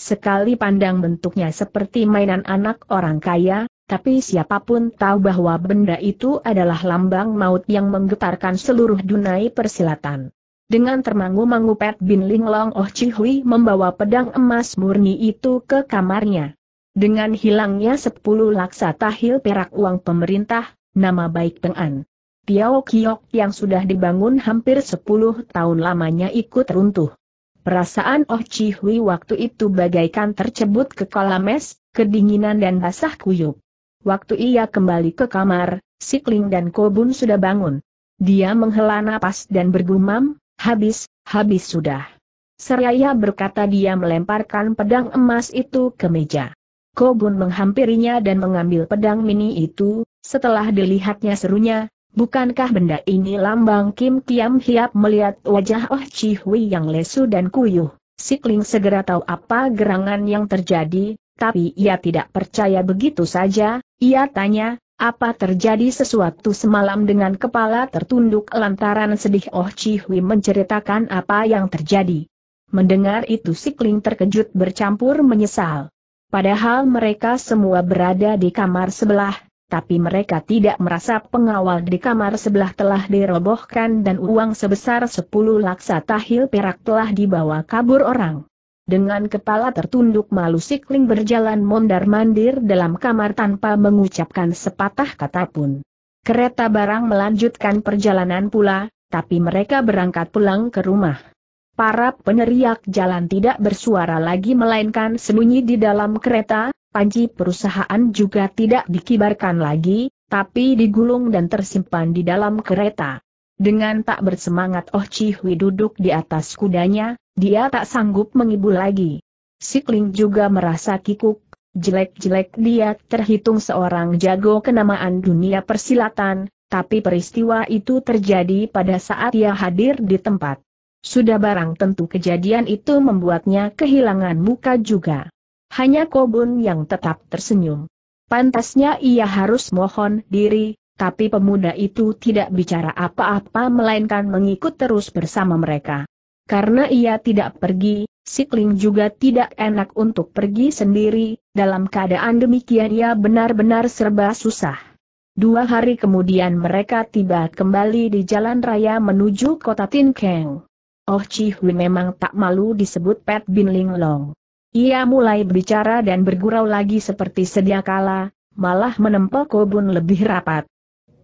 Sekali pandang bentuknya seperti mainan anak orang kaya, tapi siapapun tahu bahwa benda itu adalah lambang maut yang menggetarkan seluruh dunia persilatan. Dengan termangu-mangu Pat Bin Linglong Oh Chihui membawa pedang emas murni itu ke kamarnya. Dengan hilangnya sepuluh laksa tahil perak uang pemerintah, nama baik Peng An Piau Kiok yang sudah dibangun hampir sepuluh tahun lamanya ikut runtuh. Perasaan Oh Chihui waktu itu bagaikan tercebur ke kolam es, kedinginan dan basah kuyup. Waktu ia kembali ke kamar, Si Kling dan Ko Bun sudah bangun. Dia menghela napas dan bergumam, habis, habis sudah. Seraya berkata dia melemparkan pedang emas itu ke meja. Ko Bun menghampirinya dan mengambil pedang mini itu, setelah dilihatnya serunya, bukankah benda ini lambang Kim Kiam Hiap? Melihat wajah Oh Chihui yang lesu dan kuyuh, Si Kling segera tahu apa gerangan yang terjadi. Tapi ia tidak percaya begitu saja, ia tanya, apa terjadi sesuatu semalam? Dengan kepala tertunduk lantaran sedih Oh Chihui menceritakan apa yang terjadi. Mendengar itu Si Kling terkejut bercampur menyesal. Padahal mereka semua berada di kamar sebelah, tapi mereka tidak merasa pengawal di kamar sebelah telah dirobohkan dan uang sebesar sepuluh laksa tahil perak telah dibawa kabur orang. Dengan kepala tertunduk malu Si Kling berjalan mondar-mandir dalam kamar tanpa mengucapkan sepatah kata pun. Kereta barang melanjutkan perjalanan pula, tapi mereka berangkat pulang ke rumah. Para peneriak jalan tidak bersuara lagi melainkan sembunyi di dalam kereta, panji perusahaan juga tidak dikibarkan lagi, tapi digulung dan tersimpan di dalam kereta. Dengan tak bersemangat Oh Chihui duduk di atas kudanya, dia tak sanggup mengibu lagi. Si Kling juga merasa kikuk, jelek-jelek dia terhitung seorang jago kenamaan dunia persilatan, tapi peristiwa itu terjadi pada saat ia hadir di tempat. Sudah barang tentu kejadian itu membuatnya kehilangan muka juga. Hanya Ko Bun yang tetap tersenyum. Pantasnya ia harus mohon diri, tapi pemuda itu tidak bicara apa-apa melainkan mengikut terus bersama mereka. Karena ia tidak pergi, Si Kling juga tidak enak untuk pergi sendiri, dalam keadaan demikian ia benar-benar serba susah. Dua hari kemudian mereka tiba kembali di jalan raya menuju kota Tin Keng. Oh Chihui memang tak malu disebut Pat Bin Linglong. Ia mulai berbicara dan bergurau lagi seperti sedia kala, malah menempel Ko Bun lebih rapat.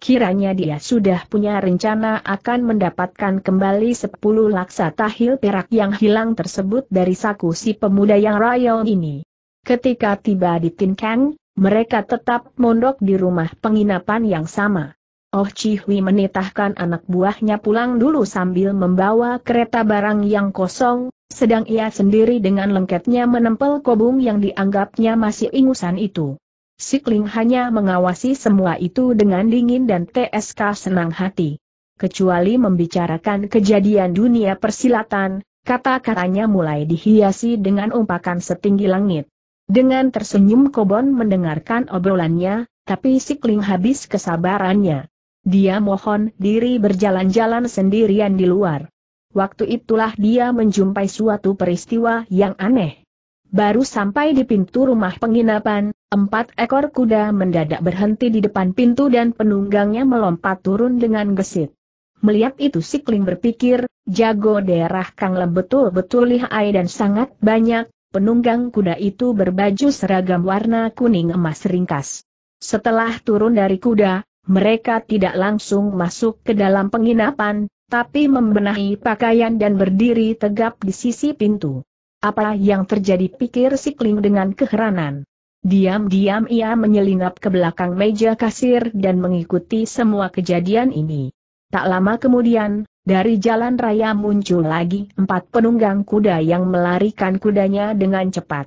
Kiranya dia sudah punya rencana akan mendapatkan kembali sepuluh laksa tahil perak yang hilang tersebut dari saku si pemuda yang royal ini. Ketika tiba di Tin Keng, mereka tetap mondok di rumah penginapan yang sama. Oh Chihui menitahkan anak buahnya pulang dulu sambil membawa kereta barang yang kosong. Sedang ia sendiri dengan lengketnya menempel Ko Bun yang dianggapnya masih ingusan itu. Si Kling hanya mengawasi semua itu dengan dingin dan tsk senang hati. Kecuali membicarakan kejadian dunia persilatan, kata-katanya mulai dihiasi dengan umpakan setinggi langit. Dengan tersenyum Ko Bun mendengarkan obrolannya, tapi Si Kling habis kesabarannya. Dia mohon diri berjalan-jalan sendirian di luar. Waktu itulah dia menjumpai suatu peristiwa yang aneh. Baru sampai di pintu rumah penginapan, empat ekor kuda mendadak berhenti di depan pintu dan penunggangnya melompat turun dengan gesit. Melihat itu Si Kling berpikir, jago daerah Kang Lem betul-betul lihai dan sangat banyak, penunggang kuda itu berbaju seragam warna kuning emas ringkas. Setelah turun dari kuda, mereka tidak langsung masuk ke dalam penginapan, tapi membenahi pakaian dan berdiri tegap di sisi pintu. Apa yang terjadi pikir Si Kling dengan keheranan. Diam-diam ia menyelinap ke belakang meja kasir dan mengikuti semua kejadian ini. Tak lama kemudian, dari jalan raya muncul lagi empat penunggang kuda yang melarikan kudanya dengan cepat.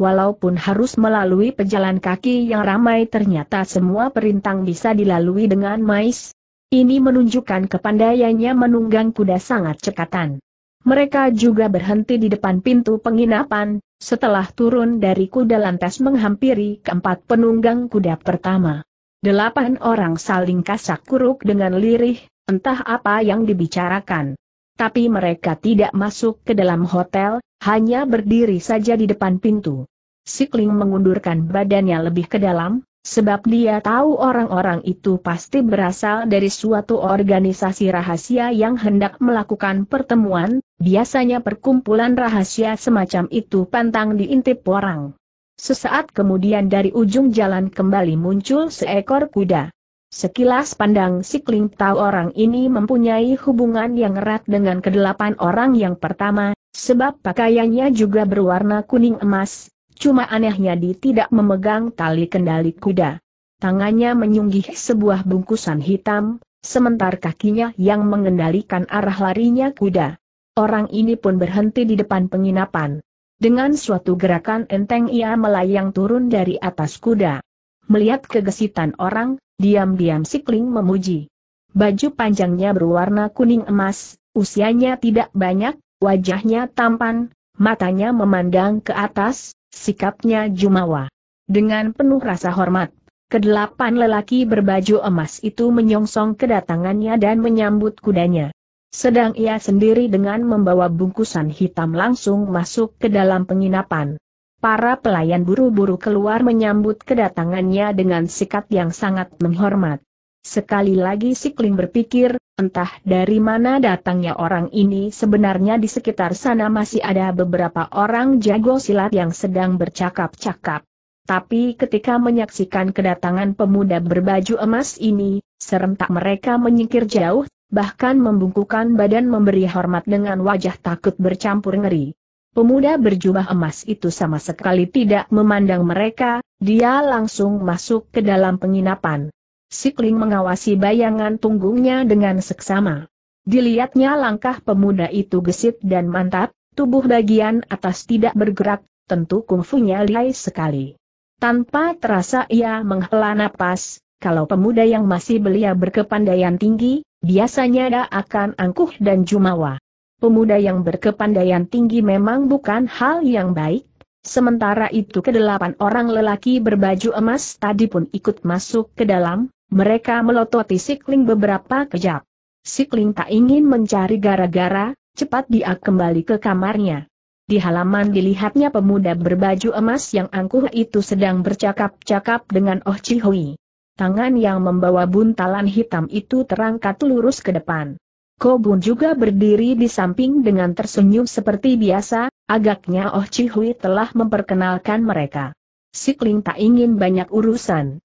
Walaupun harus melalui pejalan kaki yang ramai, ternyata semua perintang bisa dilalui dengan mais. Ini menunjukkan kepandaiannya menunggang kuda sangat cekatan. Mereka juga berhenti di depan pintu penginapan, setelah turun dari kuda lantas menghampiri keempat penunggang kuda pertama. Delapan orang saling kasak kuruk dengan lirih, entah apa yang dibicarakan. Tapi mereka tidak masuk ke dalam hotel, hanya berdiri saja di depan pintu. Si Kling mengundurkan badannya lebih ke dalam, sebab dia tahu orang-orang itu pasti berasal dari suatu organisasi rahasia yang hendak melakukan pertemuan, biasanya perkumpulan rahasia semacam itu pantang diintip orang. Sesaat kemudian dari ujung jalan kembali muncul seekor kuda. Sekilas pandang Si Kling tahu orang ini mempunyai hubungan yang erat dengan kedelapan orang yang pertama, sebab pakaiannya juga berwarna kuning emas. Cuma anehnya dia tidak memegang tali kendali kuda. Tangannya menyunggih sebuah bungkusan hitam, sementara kakinya yang mengendalikan arah larinya kuda. Orang ini pun berhenti di depan penginapan. Dengan suatu gerakan enteng ia melayang turun dari atas kuda. Melihat kegesitan orang, diam-diam Si Kling memuji. Baju panjangnya berwarna kuning emas, usianya tidak banyak, wajahnya tampan, matanya memandang ke atas. Sikapnya jumawa. Dengan penuh rasa hormat, kedelapan lelaki berbaju emas itu menyongsong kedatangannya dan menyambut kudanya. Sedang ia sendiri dengan membawa bungkusan hitam langsung masuk ke dalam penginapan. Para pelayan buru-buru keluar menyambut kedatangannya dengan sikap yang sangat menghormat. Sekali lagi Si Kling berpikir, entah dari mana datangnya orang ini, sebenarnya di sekitar sana masih ada beberapa orang jago silat yang sedang bercakap-cakap. Tapi ketika menyaksikan kedatangan pemuda berbaju emas ini, serentak mereka menyingkir jauh, bahkan membungkukkan badan memberi hormat dengan wajah takut bercampur ngeri. Pemuda berjubah emas itu sama sekali tidak memandang mereka, dia langsung masuk ke dalam penginapan. Si Kling mengawasi bayangan punggungnya dengan seksama. Dilihatnya langkah pemuda itu gesit dan mantap, tubuh bagian atas tidak bergerak, tentu kungfunya lihai sekali. Tanpa terasa ia menghela napas, kalau pemuda yang masih belia berkepandaian tinggi, biasanya dia akan angkuh dan jumawa. Pemuda yang berkepandaian tinggi memang bukan hal yang baik. Sementara itu kedelapan orang lelaki berbaju emas tadi pun ikut masuk ke dalam. Mereka melototi Si Kling beberapa kejap. Si Kling tak ingin mencari gara-gara, cepat dia kembali ke kamarnya. Di halaman dilihatnya pemuda berbaju emas yang angkuh itu sedang bercakap-cakap dengan Oh Chihui. Tangan yang membawa buntalan hitam itu terangkat lurus ke depan. Ko Bun juga berdiri di samping dengan tersenyum seperti biasa, agaknya Oh Chihui telah memperkenalkan mereka. Si Kling tak ingin banyak urusan.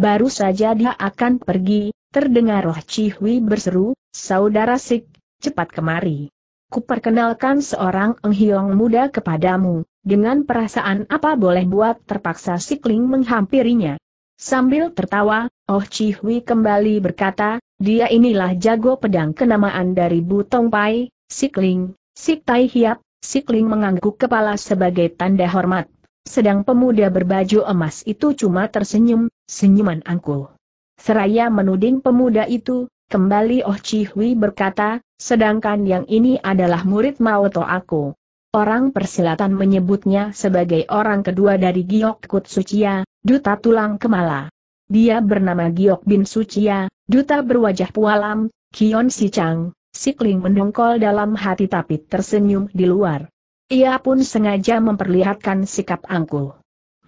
Baru saja dia akan pergi, terdengar Oh Chihui berseru, "Saudara Sik, cepat kemari. Kuperkenalkan seorang enghiong muda kepadamu." Dengan perasaan apa boleh buat terpaksa Si Kling menghampirinya. Sambil tertawa, Oh Chihui kembali berkata, "Dia inilah jago pedang kenamaan dari Butong Pai, Si Kling, Si Tai Hiap." Si Kling mengangguk kepala sebagai tanda hormat. Sedang pemuda berbaju emas itu cuma tersenyum, senyuman angkuh. Seraya menuding pemuda itu, kembali Oh Chihui berkata, "Sedangkan yang ini adalah murid Mao Toaku." Orang persilatan menyebutnya sebagai orang kedua dari Giok Kut Sucia, duta tulang kemala. Dia bernama Giok Bin Sucia, duta berwajah pualam, Kiong Si Chang. Si Kling mendongkol dalam hati tapi tersenyum di luar. Ia pun sengaja memperlihatkan sikap angkuh.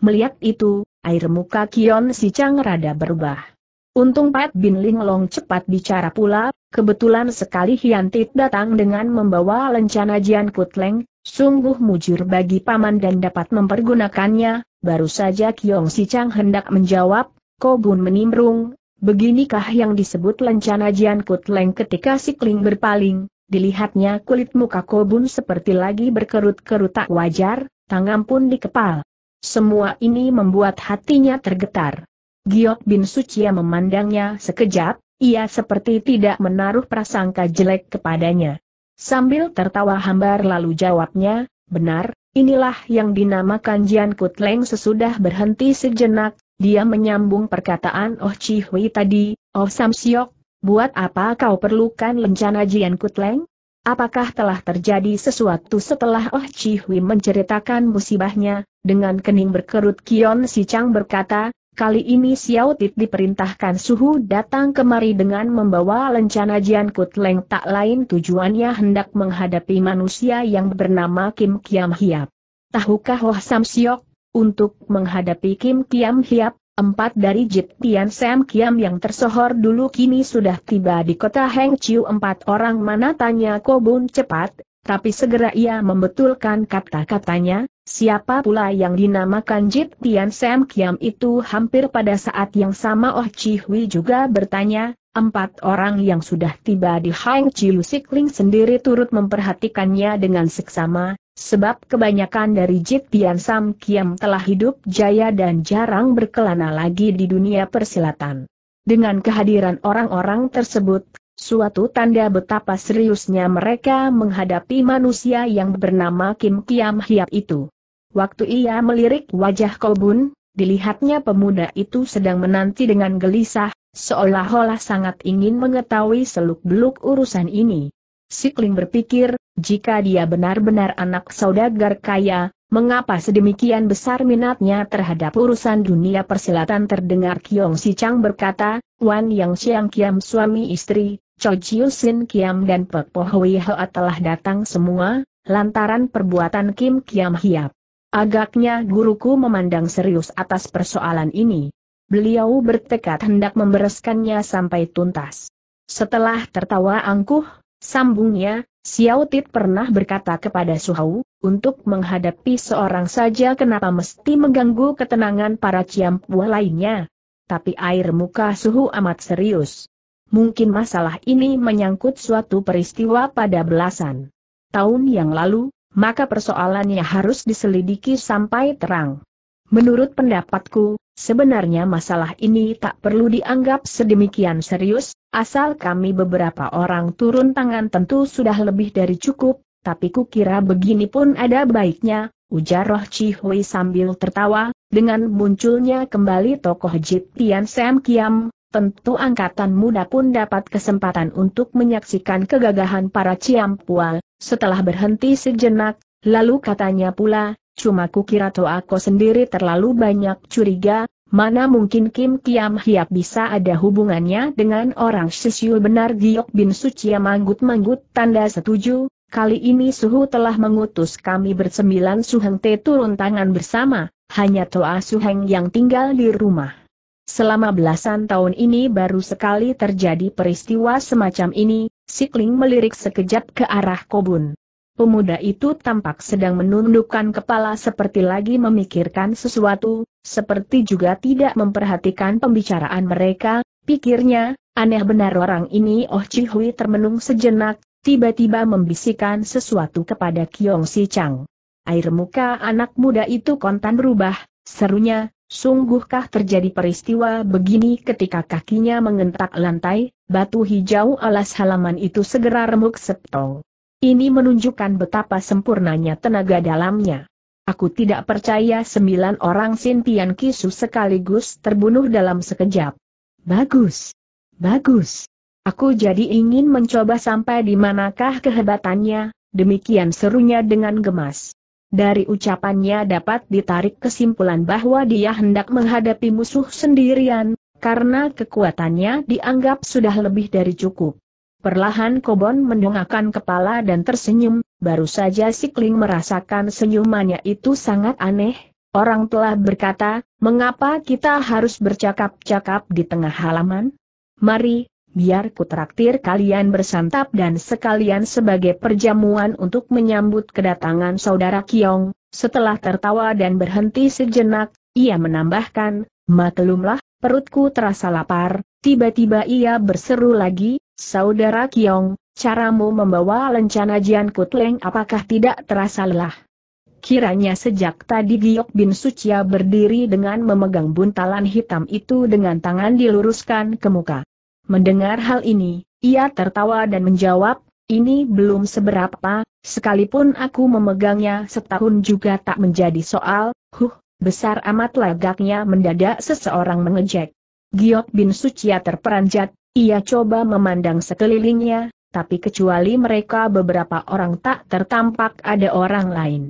Melihat itu, air muka Kiong Si Chang rada berubah. Untung Pat Bin Linglong cepat bicara pula, kebetulan sekali Hiantit datang dengan membawa lencana Jian Kut Leng, sungguh mujur bagi paman dan dapat mempergunakannya. Baru saja Kiong Si Chang hendak menjawab, Ko Bun menimbrung, "Beginikah yang disebut lencana Jian Kut Leng?" Ketika Si Kling berpaling, dilihatnya kulit muka Ko Bun seperti lagi berkerut-kerut tak wajar, tangan pun dikepal. Semua ini membuat hatinya tergetar. Giok Bin Sucia memandangnya sekejap, ia seperti tidak menaruh prasangka jelek kepadanya. Sambil tertawa hambar lalu jawabnya, "Benar, inilah yang dinamakan Jian Kut Leng." Sesudah berhenti sejenak, dia menyambung perkataan Oh Chihui tadi, "Oh Samsiok, buat apa kau perlukan lencana Jian Kut Leng? Apakah telah terjadi sesuatu?" Setelah Oh Chihui menceritakan musibahnya, dengan kening berkerut Kiong Si Chang berkata, "Kali ini Xiao Tit diperintahkan suhu datang kemari dengan membawa lencana Jian Kut Leng, tak lain tujuannya hendak menghadapi manusia yang bernama Kim Kiam Hiap. Tahukah Oh Samsiok, untuk menghadapi Kim Kiam Hiap, empat dari Jit Tian Sam Kiam yang tersohor dulu kini sudah tiba di kota Heng Chiu. Empat orang mana?" tanya Ko Bun cepat, tapi segera ia membetulkan kata-katanya. Siapa pula yang dinamakan Jit Tian Sam Kiam itu? Hampir pada saat yang sama Oh Chihui juga bertanya, "Empat orang yang sudah tiba di Hang Chiu." Si Kling sendiri turut memperhatikannya dengan seksama, sebab kebanyakan dari Jit Tian Sam Kiam telah hidup jaya dan jarang berkelana lagi di dunia persilatan. Dengan kehadiran orang-orang tersebut, suatu tanda betapa seriusnya mereka menghadapi manusia yang bernama Kim Kiam Hiap itu. Waktu ia melirik wajah Ko Bun, dilihatnya pemuda itu sedang menanti dengan gelisah, seolah-olah sangat ingin mengetahui seluk-beluk urusan ini. Si Kling berpikir, jika dia benar-benar anak saudagar kaya, mengapa sedemikian besar minatnya terhadap urusan dunia persilatan? Terdengar Kiong Si Chang berkata, "Wan Yang Siang Kiam suami istri, Cho Jiusin Kiam dan Pek Po Hoi Hoa telah datang semua, lantaran perbuatan Kim Kiam Hiap. Agaknya guruku memandang serius atas persoalan ini. Beliau bertekad hendak membereskannya sampai tuntas. Setelah tertawa angkuh, sambungnya, Xiao Tit pernah berkata kepada Su Hao, untuk menghadapi seorang saja kenapa mesti mengganggu ketenangan para ciampuah lainnya. Tapi air muka Su Hao amat serius. Mungkin masalah ini menyangkut suatu peristiwa pada belasan tahun yang lalu, maka persoalannya harus diselidiki sampai terang. Menurut pendapatku, sebenarnya masalah ini tak perlu dianggap sedemikian serius, asal kami beberapa orang turun tangan tentu sudah lebih dari cukup, tapi kukira begini pun ada baiknya, ujar Oh Chihui sambil tertawa, dengan munculnya kembali tokoh Jian Sam Kiam, tentu angkatan muda pun dapat kesempatan untuk menyaksikan kegagahan para ciampual. Setelah berhenti sejenak, lalu katanya pula, cuma kukira toh aku sendiri terlalu banyak curiga, mana mungkin Kim Kiam Hiap bisa ada hubungannya dengan orang Sisiul. Benar, Giok Bin Sucia manggut-manggut tanda setuju. Kali ini Suhu telah mengutus kami bersembilan Suheng Te turun tangan bersama, hanya toa Suheng yang tinggal di rumah. Selama belasan tahun ini baru sekali terjadi peristiwa semacam ini. Si Kling melirik sekejap ke arah Ko Bun. Pemuda itu tampak sedang menundukkan kepala seperti lagi memikirkan sesuatu, seperti juga tidak memperhatikan pembicaraan mereka, pikirnya, aneh benar orang ini. Oh Chihui termenung sejenak, tiba-tiba membisikkan sesuatu kepada Kiong Si Chang. Air muka anak muda itu kontan berubah, serunya, sungguhkah terjadi peristiwa begini? Ketika kakinya mengentak lantai, batu hijau alas halaman itu segera remuk septong. Ini menunjukkan betapa sempurnanya tenaga dalamnya. Aku tidak percaya sembilan orang Sintian Kisu sekaligus terbunuh dalam sekejap. Bagus. Bagus. Aku jadi ingin mencoba sampai di manakah kehebatannya, demikian serunya dengan gemas. Dari ucapannya dapat ditarik kesimpulan bahwa dia hendak menghadapi musuh sendirian, karena kekuatannya dianggap sudah lebih dari cukup. Perlahan Ko Bun mendongakkan kepala dan tersenyum, baru saja Si Kling merasakan senyumannya itu sangat aneh. Orang telah berkata, mengapa kita harus bercakap-cakap di tengah halaman? Mari, biar ku traktir kalian bersantap dan sekalian sebagai perjamuan untuk menyambut kedatangan saudara Kiong. Setelah tertawa dan berhenti sejenak, ia menambahkan, maklumlah, perutku terasa lapar. Tiba-tiba ia berseru lagi, saudara Kiong, caramu membawa lencana Jian Kut Leng apakah tidak terasa lelah? Kiranya sejak tadi Giok Bin Sucia berdiri dengan memegang buntalan hitam itu dengan tangan diluruskan ke muka. Mendengar hal ini, ia tertawa dan menjawab, ini belum seberapa, sekalipun aku memegangnya setahun juga tak menjadi soal. Huh, besar amat lagaknya. Mendadak seseorang mengejek. Giok Bin Sucia terperanjat, ia coba memandang sekelilingnya, tapi kecuali mereka beberapa orang tak tertampak ada orang lain.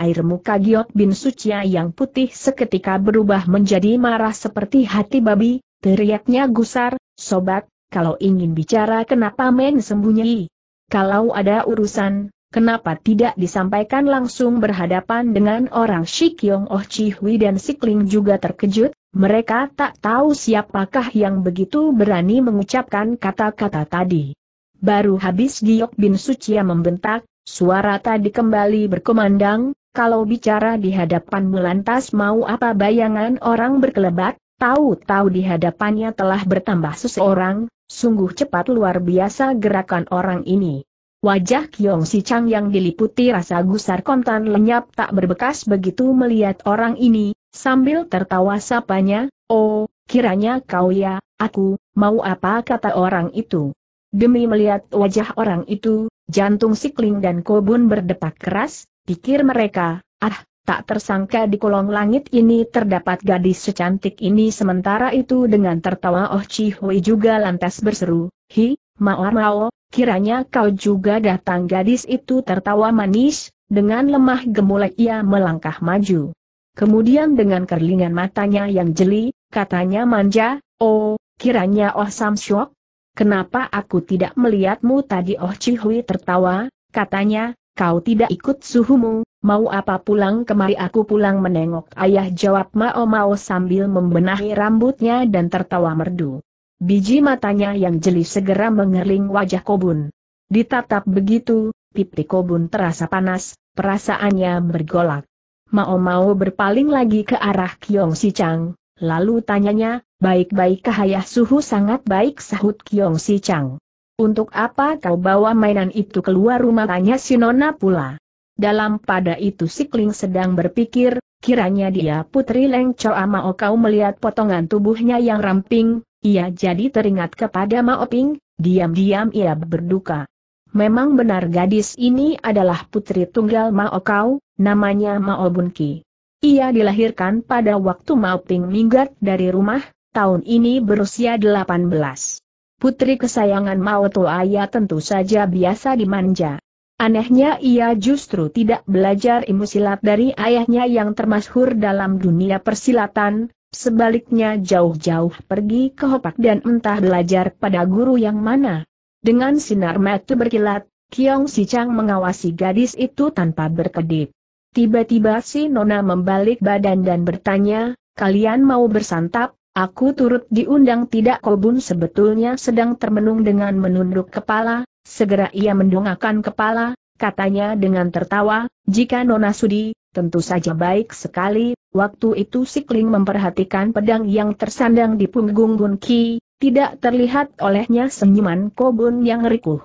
Air muka Giok Bin Sucia yang putih seketika berubah menjadi marah seperti hati babi, teriaknya gusar, sobat, kalau ingin bicara kenapa main sembunyi? Kalau ada urusan, kenapa tidak disampaikan langsung berhadapan dengan orang Shikyong? Oh Chihui dan Si Kling juga terkejut. Mereka tak tahu siapakah yang begitu berani mengucapkan kata-kata tadi. Baru habis Giok Bin Sucia membentak, suara tadi kembali berkumandang, kalau bicara di hadapanmu lantas mau apa? Bayangan orang berkelebat, tahu-tahu di hadapannya telah bertambah seseorang, sungguh cepat luar biasa gerakan orang ini. Wajah Kiong Si Chang yang diliputi rasa gusar kontan lenyap tak berbekas begitu melihat orang ini, sambil tertawa sapanya, oh, kiranya kau ya, aku, mau apa? Kata orang itu. Demi melihat wajah orang itu, jantung Si Kling dan Ko Bun berdetak keras, pikir mereka, ah, tak tersangka di kolong langit ini terdapat gadis secantik ini. Sementara itu dengan tertawa Oh Chihui juga lantas berseru, hi, mau mau. Kiranya kau juga datang. Gadis itu tertawa manis, dengan lemah gemulai ia melangkah maju. Kemudian dengan kerlingan matanya yang jeli, katanya manja, oh, kiranya Oh Samsyok? Kenapa aku tidak melihatmu tadi? Oh Chihui tertawa, katanya, kau tidak ikut suhumu, Mau apa pulang kemari? Aku pulang menengok ayah, jawab Mao Mao sambil membenahi rambutnya dan tertawa merdu. Biji matanya yang jeli segera mengerling wajah Ko Bun. Ditatap begitu, pipi Ko Bun terasa panas, perasaannya bergolak. Mao Mao berpaling lagi ke arah Kiong Si Chang, lalu tanyanya, baik-baik kahayah? Suhu sangat baik, sahut Kiong Si Chang. Untuk apa kau bawa mainan itu keluar rumah, tanya si Nona pula. Dalam pada itu Si Kling sedang berpikir, kiranya dia putri Leng Co Mao Kau. Melihat potongan tubuhnya yang ramping, ia jadi teringat kepada Mao Ping, diam-diam ia berduka. Memang benar gadis ini adalah putri tunggal Mao Kau, namanya Mao Bun Ki. Ia dilahirkan pada waktu Mao Ping minggat dari rumah, tahun ini berusia delapan belas. Putri kesayangan Mao Toaya tentu saja biasa dimanja. Anehnya ia justru tidak belajar ilmu silat dari ayahnya yang termasyhur dalam dunia persilatan, sebaliknya jauh-jauh pergi ke Hopak dan entah belajar pada guru yang mana. Dengan sinar mata berkilat, Kiong Si Chang mengawasi gadis itu tanpa berkedip. Tiba-tiba si Nona membalik badan dan bertanya, kalian mau bersantap? Aku turut diundang tidak? Ko Bun sebetulnya sedang termenung dengan menunduk kepala. Segera ia mendongakkan kepala, katanya dengan tertawa, jika Nona sudi, tentu saja baik sekali. Waktu itu Si Kling memperhatikan pedang yang tersandang di punggung Bun Ki, tidak terlihat olehnya senyuman Ko Bun yang rikuh.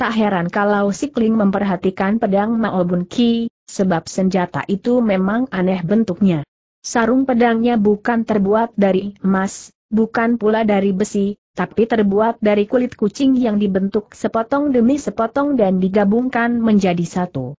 Tak heran kalau Si Kling memperhatikan pedang Mao Bun Ki, sebab senjata itu memang aneh bentuknya. Sarung pedangnya bukan terbuat dari emas, bukan pula dari besi, tapi terbuat dari kulit kucing yang dibentuk sepotong demi sepotong dan digabungkan menjadi satu.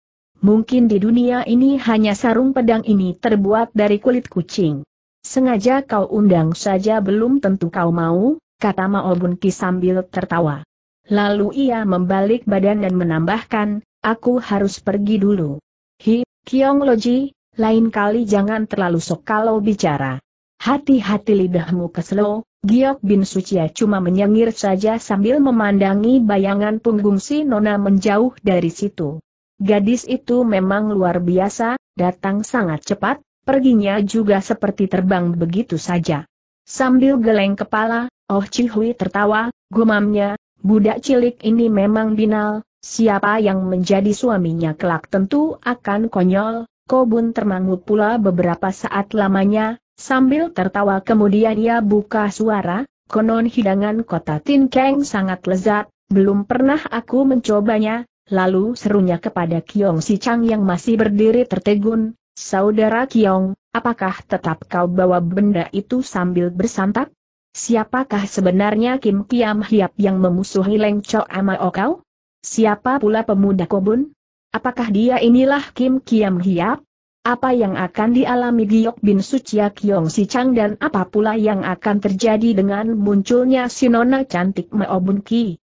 Mungkin di dunia ini hanya sarung pedang ini terbuat dari kulit kucing. Sengaja kau undang saja belum tentu kau mau, kata Mao Bun Ki sambil tertawa. Lalu ia membalik badan dan menambahkan, aku harus pergi dulu. Hi, Kiong Loji, lain kali jangan terlalu sok kalau bicara. Hati-hati lidahmu keselo. Giok Bin Sucia cuma menyengir saja sambil memandangi bayangan punggung si Nona menjauh dari situ. Gadis itu memang luar biasa, datang sangat cepat, perginya juga seperti terbang begitu saja. Sambil geleng kepala, Oh Chihui tertawa, gumamnya, budak cilik ini memang binal, siapa yang menjadi suaminya kelak tentu akan konyol. Ko Bun termangut pula beberapa saat lamanya. Sambil tertawa kemudian ia buka suara, konon hidangan kota Tin Keng sangat lezat, belum pernah aku mencobanya. Lalu serunya kepada Kiong Si Chang yang masih berdiri tertegun, saudara Kiong, apakah tetap kau bawa benda itu sambil bersantap? Siapakah sebenarnya Kim Kiam Hiap yang memusuhi Leng Co Mao Kau? Siapa pula pemuda Ko Bun? Apakah dia inilah Kim Kiam Hiap? Apa yang akan dialami Giok Bin Sucia Kiong Si Chang dan apa pula yang akan terjadi dengan munculnya si Nona cantik Mao Bun Ki?